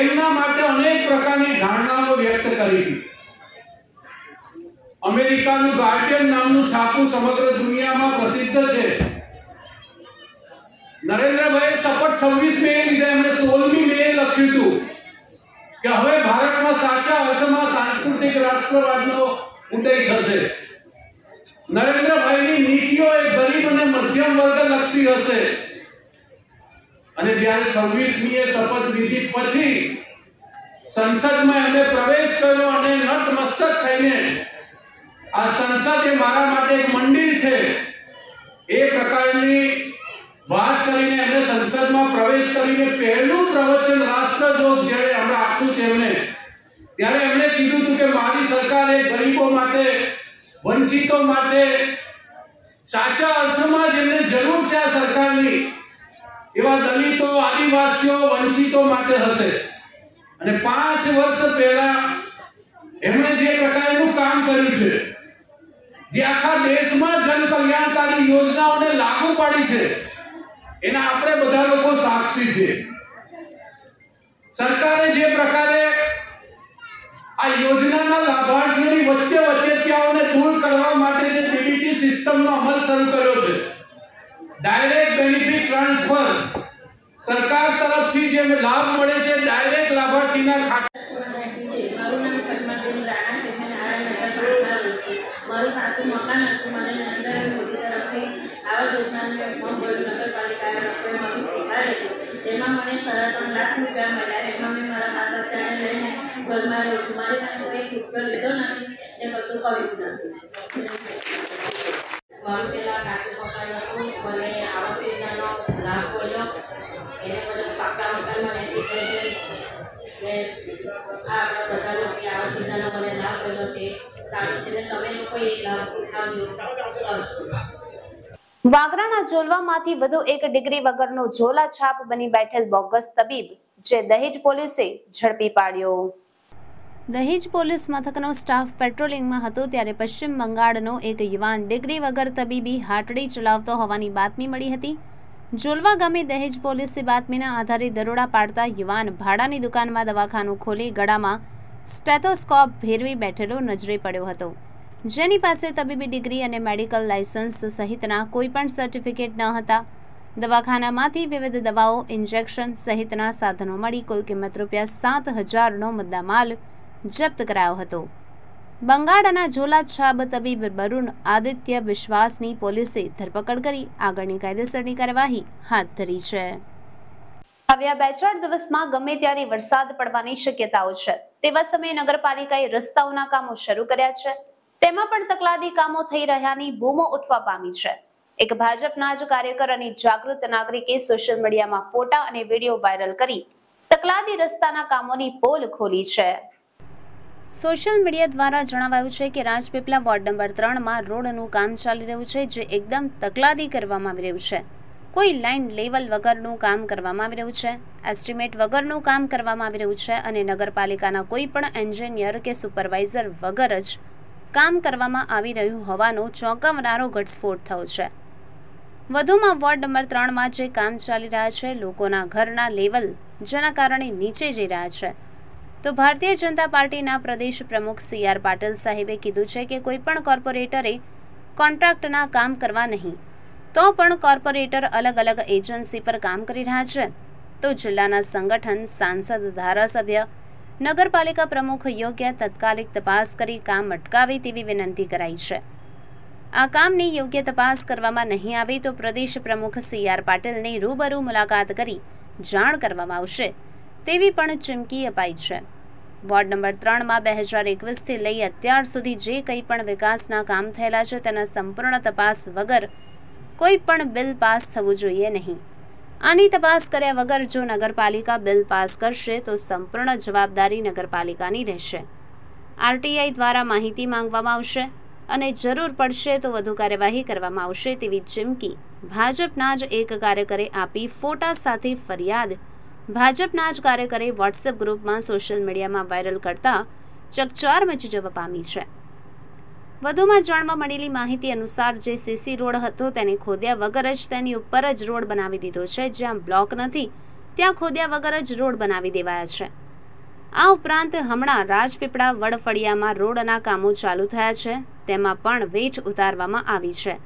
एमना माटे अनेक प्रकारनी धारणाओ व्यक्त करी। अमेरिकानु गार्डियन नामनु छापु समग्र दुनिया में प्रसिद्ध है। नरेन्द्र भाई शपथ 26 मे लीधा, हमने 16 मे लख्यु हतुं कि हवे भारत में साचा अर्थ में सांस्कृतिक राष्ट्रवादनो उदय थशे। नरेन्द्र भाई नीतिओ गरीब और मध्यम वर्ग लक्षी हशे। जयारे 26मीए शपथ विधि पछी संसद में हमने प्रवेश कर्यो अने नतमस्तक थईने आ संसद ए मारा माटे एक मंदिर छे ए प्रकारनी वात करीने हमने संसद में प्रवेश करीने पहेलुं प्रवचन राष्ट्रजोग जयारे हमणे आप्युं तेमणे त्यारे हमणे कीधुं हतुं के मारी सरकार ए गरीबों माटे, वंचितों माटे साचा अर्थमां जेमने जरूर छे आ सरकारनी एवा दलितों, आदिवासीओ, वंचितों माटे हशे। अने 5 वर्ष पहला एमणे जे प्रकारनुं काम कर्युं छे, जे आखा देशमां जन कल्याणकारी योजनाओने लागू पाडी छे, एना आपणे बधा लोको साक्षी छीए। सरकारे जे प्रकारे आ योजनाना लाभार्थीओनी वच्चे वचेटियाओने दूर करवा माटे जे डीबीटी सिस्टमनो अमल शरू कर्यो छे, डायरेक्ट बेनिफिट ट्रांसफर सरकार तरफथी जे लाभ मळे छे डायरेक्ट लाभार्थीना खाते। मारुं नाम खटमा देवी राणा छे, मैं नारायण नगरपालिका रहूं छुं। मारुं साचुं मकान हतुं, मने नरेंद्र मोदी तरफथी आवा योजनाने फॉर्म भर्युं, नगरपालिकाए आप्युं, मने स्वीकार्युं। तेमां मने 3.5 लाख रूपिया मळ्या। एमां मैं मारा माता चाने लईने વાગરાના જોલવામાંથી વધુ 1 ડિગ્રી વગરનો ઝોલાછાપ બની બેઠેલ બોગસ તબીબ જે દહેજ પોલીસે ઝડપી પાડ્યો। દહેજ પોલીસ મથકનો સ્ટાફ પેટ્રોલિંગમાં હતો ત્યારે પશ્ચિમ બંગાળનો એક યુવાન ડિગ્રી વગર તબીબી હાટડી ચલાવતો હોવાની બાતમી મળી હતી। જોલવા ગામે દહેજ પોલીસે બાતમીના આધારે દરોડા પાડતા યુવાન ભાડાની દુકાનમાં દવાખાનું ખોલી ગળામાં સ્ટેથોસ્કોપ ભેરવી બેઠેલો નજરે પડ્યો હતો, જેની પાસે તબીબી ડિગ્રી અને મેડિકલ લાયસન્સ સહિતના કોઈપણ સર્ટિફિકેટ ન હતા। દવાખાનામાંથી વિવિધ દવાઓ, ઇન્જેક્શન સહિતના સાધનો મળી કુલ કિંમત રૂપિયા 7000નો મુદ્દામાલ જપ્ત કરાયો હતો। બંગાળના ઝોલાછાપ તબીબ બરુણ આદિત્ય વિશ્વાસની પોલીસે ધરપકડ કરી આગળની કાયદેસરની કાર્યવાહી હાથ ધરી છે। આવ્યા 2-4 દિવસમાં ગમે ત્યારે વરસાદ પડવાની શક્યતાઓ છે, તેવા સમયે નગરપાલિકાએ રસ્તાઓના કામો શરૂ કર્યા છે, તેમાં પણ તકલાદી કામો થઈ રહ્યાની બૂમો ઉઠવા પામી છે। एक भाजपना ज कार्यकर अने जागृत नागरिके सोशल मीडिया में फोटा अने वीडियो वायरल करी तकलादी रस्ताना कामोनी पोल खोली छे। सोशल मीडिया द्वारा जणावायुं छे के राजपीपला वोर्ड नंबर 3 मां रोडनुं काम चाली रह्युं छे, जे एकदम तकलादी करवामां आवी रह्युं छे। कोई लाइन लेवल वगरनुं काम करवामां आवी रह्युं छे, एस्टिमेट वगरनुं काम करवामां आवी रह्युं छे अने नगरपालिकाना कोई पण एन्जिनियर के सुपरवाइजर वगर ज काम करवामां आवी रह्युं होवानो चौंकावनारो घटस्फोट थयो छे। વધુમાં વોર્ડ નંબર 3માં જે કામ ચાલી રહ્યા છે, લોકોના ઘરના લેવલ જેના કારણે નીચે જઈ રહ્યા છે, તો ભારતીય જનતા પાર્ટીના પ્રદેશ પ્રમુખ CR પાટીલ સાહેબે કીધું છે કે કોઈપણ કોર્પોરેટરે કોન્ટ્રાક્ટના કામ કરવા નહીં, તો પણ કોર્પોરેટર અલગ અલગ એજન્સી પર કામ કરી રહ્યા છે, તો જિલ્લાના સંગઠન, સાંસદ, ધારાસભ્ય, નગરપાલિકા પ્રમુખ યોગ્ય તાત્કાલિક તપાસ કરી કામ અટકાવે તેવી વિનંતી કરાઈ છે। आ कामनी योग्य तपास करवामां नहीं आवे तो प्रदेश प्रमुख CR पाटीलनी रूबरू मुलाकात करी जाण करवामां आवशे तेवी पण चिमकी अपाई छे। વોર્ડ નંબર 3માં 2021થી લઈ અત્યાર સુધી જે કંઈ પણ વિકાસના કામ થયેલા છે તેના સંપૂર્ણ તપાસ વગર કોઈ પણ બિલ પાસ થવું જોઈએ નહીં। આની તપાસ કર્યા વગર જો નગરપાલિકા બિલ પાસ કરશે તો સંપૂર્ણ જવાબદારી નગરપાલિકાની રહેશે। આરટીઆઈ દ્વારા માહિતી માંગવામાં આવશે અને જરૂર પડશે તો વધુ કાર્યવાહી કરવામાં આવશે તેવી ચીમકી ભાજપના જ એક કાર્યકરે આપી ફોટા સાથે ફરિયાદ भाजपना ज कार्यकरे व्हाट्सएप ग्रुप में सोशल मीडिया में वायरल करता चकचार मची जवा पामी छे। वधुमां जाणवा मळेली माहिती अनुसार जे सीसी रोड हतो तेने खोद्या वगर ज तेनी उपर ज रोड बनावी दीधो छे। ज्यां ब्लॉक नथी त्यां खोद्या वगर ज रोड बनावी देवाया छे। आ उपरांत हमणां राजपीपळा वडफळियामां रोडना कामो चालू थया छे तेमां पण वेठ उतारवामां आवी छे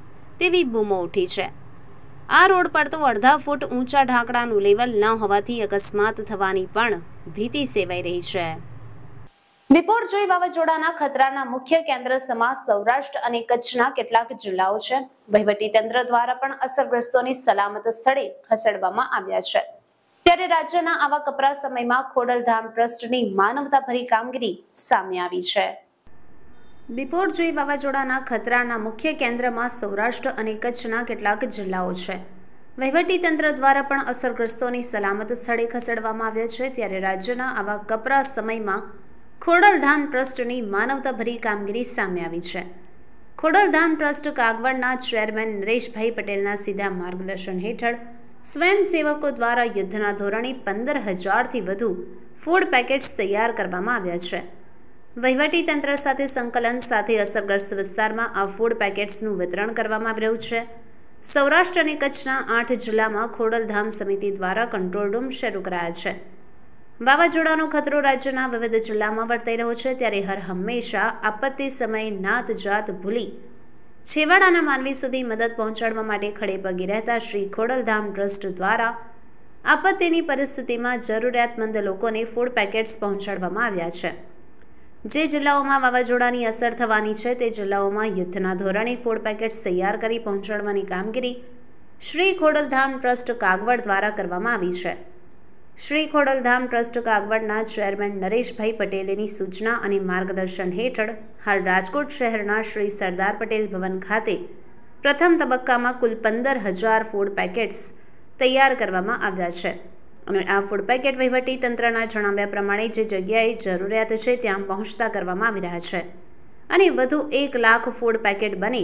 तेवी बूमो उठी छे। आ रोड पर तो अर्धा फूट ऊंचा ढांकड़ानुं लेवल न होवाथी अकस्मात थवानी पण भीति सेवाई रही छे। बिपोर जोई वावाजोडाना खतराना मुख्य केंद्र समा सौराष्ट्र अने कच्छना केटलाक जिल्लाओ छे। वहीवटी तंत्र द्वारा पण असरग्रस्तोने सलामत स्थळे खसेडवामां आव्या छे। त्यारे राज्यना आवा कपरा समयमां खोडलधाम ट्रस्टनी मानवताभरी कामगीरी सामे आवी छे। बिपोरजोई वावाजोडाना खतराना मुख्य केन्द्र में सौराष्ट्र और कच्छना केटलाक जिल्लाओ छे। वहीवटी तंत्र द्वारा पण असरग्रस्तोने सलामत स्थळे खसेडवामां आव्या छे। त्यारे राज्यना आवा कपरा समय में खोडलधाम ट्रस्टनी मानवताभरी कामगीरी सामे आवी छे। खोडलधाम ट्रस्ट कागवड़ना चेरमेन नरेशभाई पटेलना सीधा मार्गदर्शन हेठळ स्वयंसेवको द्वारा युद्धना धोरणे 15,000 वधु फूड पेकेट्स तैयार करवामां आव्या छे। वहीवटी तंत्र साथ संकलन साथ असरग्रस्त विस्तार में आ फूड पेकेट्सनु वितरण करवामां आवी रह्युं छे। सौराष्ट्र अने कच्छना 8 जिल्ला में खोडलधाम समिति द्वारा कंट्रोल रूम शुरू कराया छे। वावाजोडानो खतरो राज्यना विविध जिल्ला में वर्ताई रह्यो छे त्यारे हर हमेशा आपत्ति समय नात जात भूली छेवाड़ाना मानवी सुधी मदद पहोंचाडवा माटे खड़े पगे रहता श्री खोडलधाम ट्रस्ट द्वारा आपत्तिनी परिस्थितिमां जरूरियातमंद लोकोने फूड पेकेट्स पहोंचाडवामां आव्या छे। जे जिल्लाओमां वावाजोडानी असर थवानी छे ते जिल्लाओमां युद्धना धोरणे फूड पेकेट्स तैयार करी पहोंचाडवानी कामगीरी श्री खोडलधाम ट्रस्ट कागवड़ द्वारा करवामां आवी छे। श्री खोडलधाम ट्रस्ट कागवड़ना चेरमेन नरेशभाई पटेलनी सूचना अने मार्गदर्शन हेठळ हाल राजकोट शहरना श्री सरदार पटेल भवन खाते प्रथम तबक्कामां कुल 15,000 फूड पेकेट्स तैयार करवामां आव्या छे। आ फूड पेकेट वहीवटी तंत्रना जणाव्या प्रमाणे जे जग्याए जरूरियात छे त्यां पहोंचता करवामां आवी रह्या छे अने वधु 1 लाख फूड पेकेट बने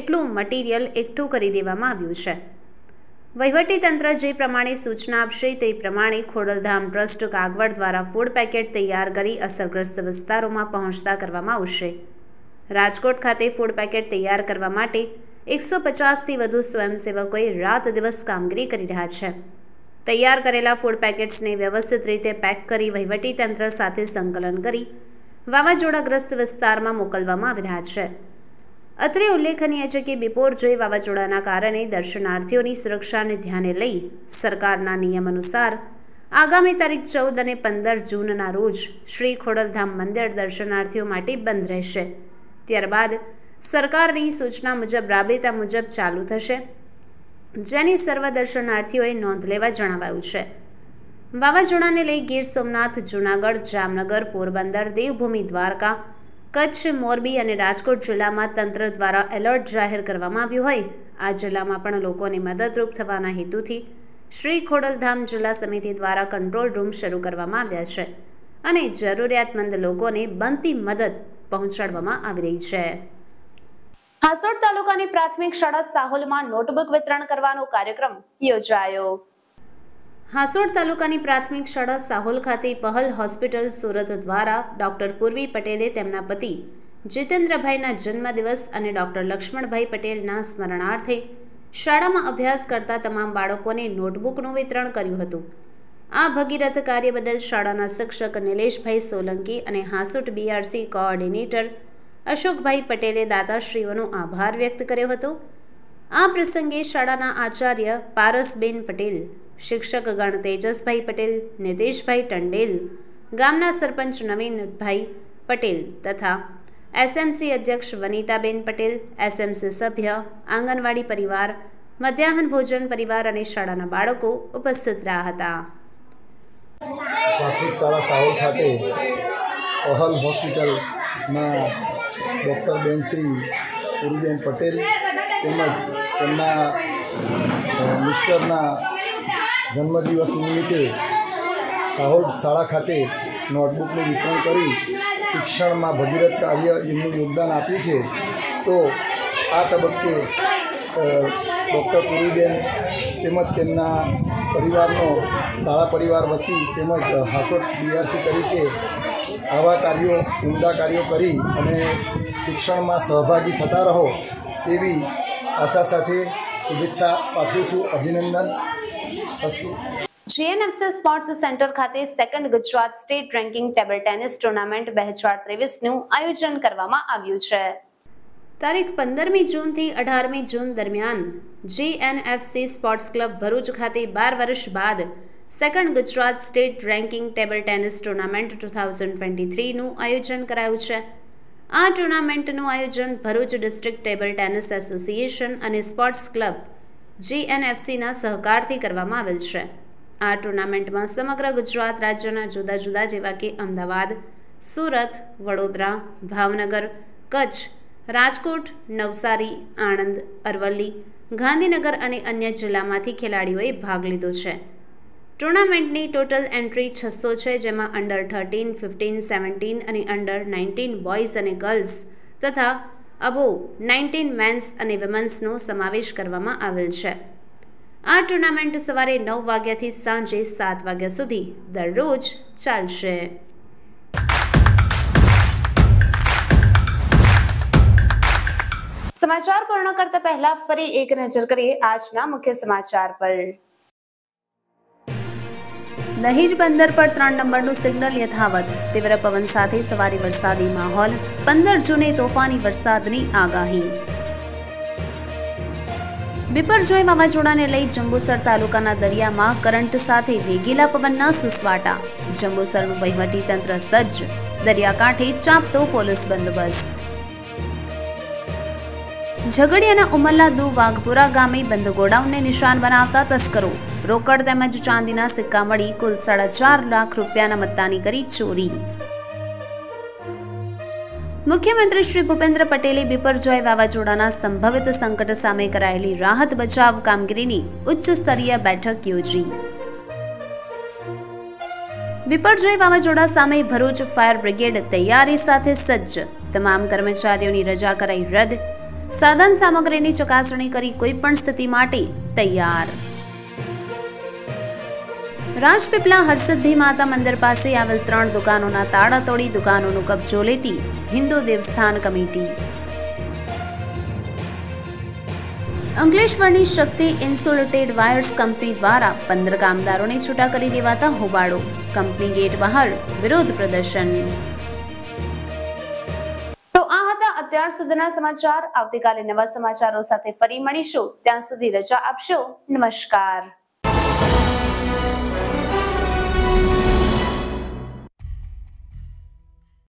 एटलुं मटीरियल एकठुं करी देवामां आव्युं छे। वहीवटी तंत्र जे प्रमाणे सूचना आपशे ते प्रमाणे खोडलधाम ट्रस्ट कागवड़ द्वारा फूड पेकेट तैयार करी असरग्रस्त विस्तारोमां पहोंचता करवामां आवशे। राजकोट खाते फूड पेकेट तैयार करवा माटे 150 वधु स्वयंसेवकोए रात दिवस कामगीरी करी रह्या छे। तैयार करेला फूड पैकेट्स ने व्यवस्थित रीते पैक करी वहीवटी तंत्र साथे संकलन करी वावाजोडाग्रस्त विस्तार में मोकलवामां आवी रह्या छे। अत्रे उल्लेखनीय छे के बिपोरजोई वावाजोडाना कारणे दर्शनार्थीओनी सुरक्षाने ध्याने लई सरकारना नियम अनुसार आगामी तारीख 14 અને 15 જૂનના रोज श्री खोडलधाम मंदिर दर्शनार्थीओ माटे बंध रहेशे। त्यारबाद सरकारनी सूचना मुजब राबेता मुजब चालू थशे जेनी सर्व दर्शनार्थीओए नोंध लेवा जणावायुं छे। वावाजोडाने लई गीर सोमनाथ जूनागढ़ जामनगर पोरबंदर देवभूमि द्वारका कच्छ मोरबी अने राजकोट जिल्ला में तंत्र द्वारा एलर्ट जाहिर करवामां आव्युं होय आ जिल्ला में पण लोकोने मददरूप थवाना हेतुथी श्री खोडलधाम जिला समिति द्वारा कंट्रोल रूम शुरू करवामां आव्या छे अने जरूरियातमंद लोकोने बनती मदद पहोंचाडवामां आवी रही छे। हासोड तालुकानी प्राथमिक शाळा साहोलमां नोटबुक वितरण करवानो कार्यक्रम योजायो। हासोड तालुकानी प्राथमिक शाळा साहोल खाते पहल हॉस्पिटल सूरत द्वारा डॉक्टर पूर्वी पटेले તેમના પતિ જીતેન્દ્રભાઈના જન્મદિવસ અને ડોક્ટર લક્ષ્મણભાઈ પટેલના સ્મરણાર્થે શાળામાં અભ્યાસ કરતા તમામ બાળકોને નોટબુકનું વિતરણ કર્યું હતું। આ ભગીરથ કાર્ય બદલ શાળાના શિક્ષક નિલેશભાઈ સોલંકી અને હાસોડ બીઆરસી કોઓર્ડિનેટર अशोकभाई पटेले दाताश्रीओनो आभार व्यक्त कर्यो हतो। आ प्रसंगे शाळाना आचार्य पारसबेन पटेल शिक्षकगण तेजसभाई पटेल नितेशभाई टंडेल गामना सरपंच नवीनभाई पटेल तथा एसएमसी अध्यक्ष वनीताबेन पटेल एसएमसी सभ्य आंगणवाड़ी परिवार मध्याहन भोजन परिवार अने शाळाना बाळको उपस्थित रह्या हता। અહલ હોસ્પિટલના ડૉક્ટર બેન શ્રી પુરીબેન પટેલ તેમજ તેમના મિસ્ટરના જન્મદિવસ નિમિત્તે સાહોલ શાળા ખાતે નોટબુકનું વિતરણ કરી શિક્ષણમાં ભગીરથ કાર્ય એમનું યોગદાન આપ્યું છે। તો આ તબક્કે ડૉક્ટર પુરીબેન તેમજ તેમના પરિવારનો શાળા પરિવાર વતી તેમજ હાસોટ બીઆરસી તરીકે આવા કાર્યો ઉમદા કાર્યો કરી અને શિક્ષણમાં સહભાગી થતા રહો તેવી આશા સાથે શુભેચ્છા પાઠવું છું। અભિનંદન અસ્તુ। GNMC स्पोर्ट्स सेंटर खाते second Gujarat state ranking table tennis tournament 2023 નું આયોજન કરવામાં આવ્યું છે। તારીખ 15મી જૂન થી 18મી જૂન દરમિયાન GNFC સ્પોર્ટ્સ ક્લબ ભરૂચ ખાતે 12 વર્ષ બાદ second Gujarat state ranking table tennis tournament 2023 નું આયોજન કરાયું છે। આ ટુર્નામેન્ટનું આયોજન Bharuch district table tennis association અને સ્પોર્ટ્સ ક્લબ GNFC ના સહકારથી કરવામાં આવેલ છે। આ ટુર્નામેન્ટમાં સમગ્ર ગુજરાત રાજ્યના જુદા જુદા જેવા કે અમદાવાદ, સુરત, વડોદરા, ભાવનગર, કચ્છ, રાજકોટ, નવસારી, આણંદ, અરવલ્લી, ગાંધીનગર અને અન્ય જિલ્લામાંથી ખેલાડીઓએ ભાગ લીધો છે। ટુર્નામેન્ટની ટોટલ એન્ટ્રી 600 છે, જેમાં અંડર 13, 15, 17 અને અંડર 19 બોયઝ અને ગર્લ્સ તથા અબો 19 મેન્સ અને વિમેન્સનો સમાવેશ કરવામાં આવેલ છે। આ ટુર્નામેન્ટ સવારે 9 વાગ્યાથી સાંજે 7 વાગ્યા સુધી દરરોજ ચાલશે। સમાચાર પૂર્ણ કરતા પહેલા ફરી એક નજર કરીએ આજના મુખ્ય સમાચાર પર। દહેજ બંદર પર 3 નંબરનું સિગ્નલ યથાવત, તીવ્ર પવન સાથે સવારે વરસાદી માહોલ, 15 જૂને તોફાની વરસાદની આગાહી। बिपरजोय वावाजोड़ाने लई जंबूसर तालुकाना दरियामां करंट साथे वेगीला पवनना सुसवाटा, जंबूसरनुं वहीवटी तंत्र सज्ज, दरियाकांठे चांपतो पोलीस बंदोबस्त। झगड़ियाना उमरला दू वाघपुरा गामे बंद गोडाउनने निशान बनावता तस्करो रोकड़ तेमज चांदीना सिक्का मळी कुल 4.5 लाख रूपियाना मत्तानी करी चोरी। मुख्यमंत्री श्री भूपेंद्र पटेले बिपरजोय वावाजोड़ाना संभवित संकट सामे करायेली राहत बचाव कामगीरीनी उच्च स्तरीय बैठक योजी। बिपरजोय वावाजोड़ा सामे भरूच फायर ब्रिगेड तैयारी साथे सज्ज, तमाम कर्मचारीओनी रजा कराई रद्द, साधन सामग्रीनी चकासणी करी कोईपण स्थिति माटे तैयार। राजपीपला हरसिद्धि माता मंदिर पासे आवेल 3 दुकानोना ताड़ा तोड़ी दुकानोनो कब्जो लेती हिंदू देवस्थान कमेटी। अंकलेश्वरनी शक्ति इंसुलेटेड वायर्स कंपनी द्वारा 15 कामदारोने छूटा करी देवाता होबाड़ो, कंपनी गेट बहार विरोध प्रदर्शन। तो आ हता अत्यार सुधीना समाचार। आवतीकाले नवा समाचारों साथे फरी मळीशुं, त्यां सुधी रजा आपशो। नमस्कार।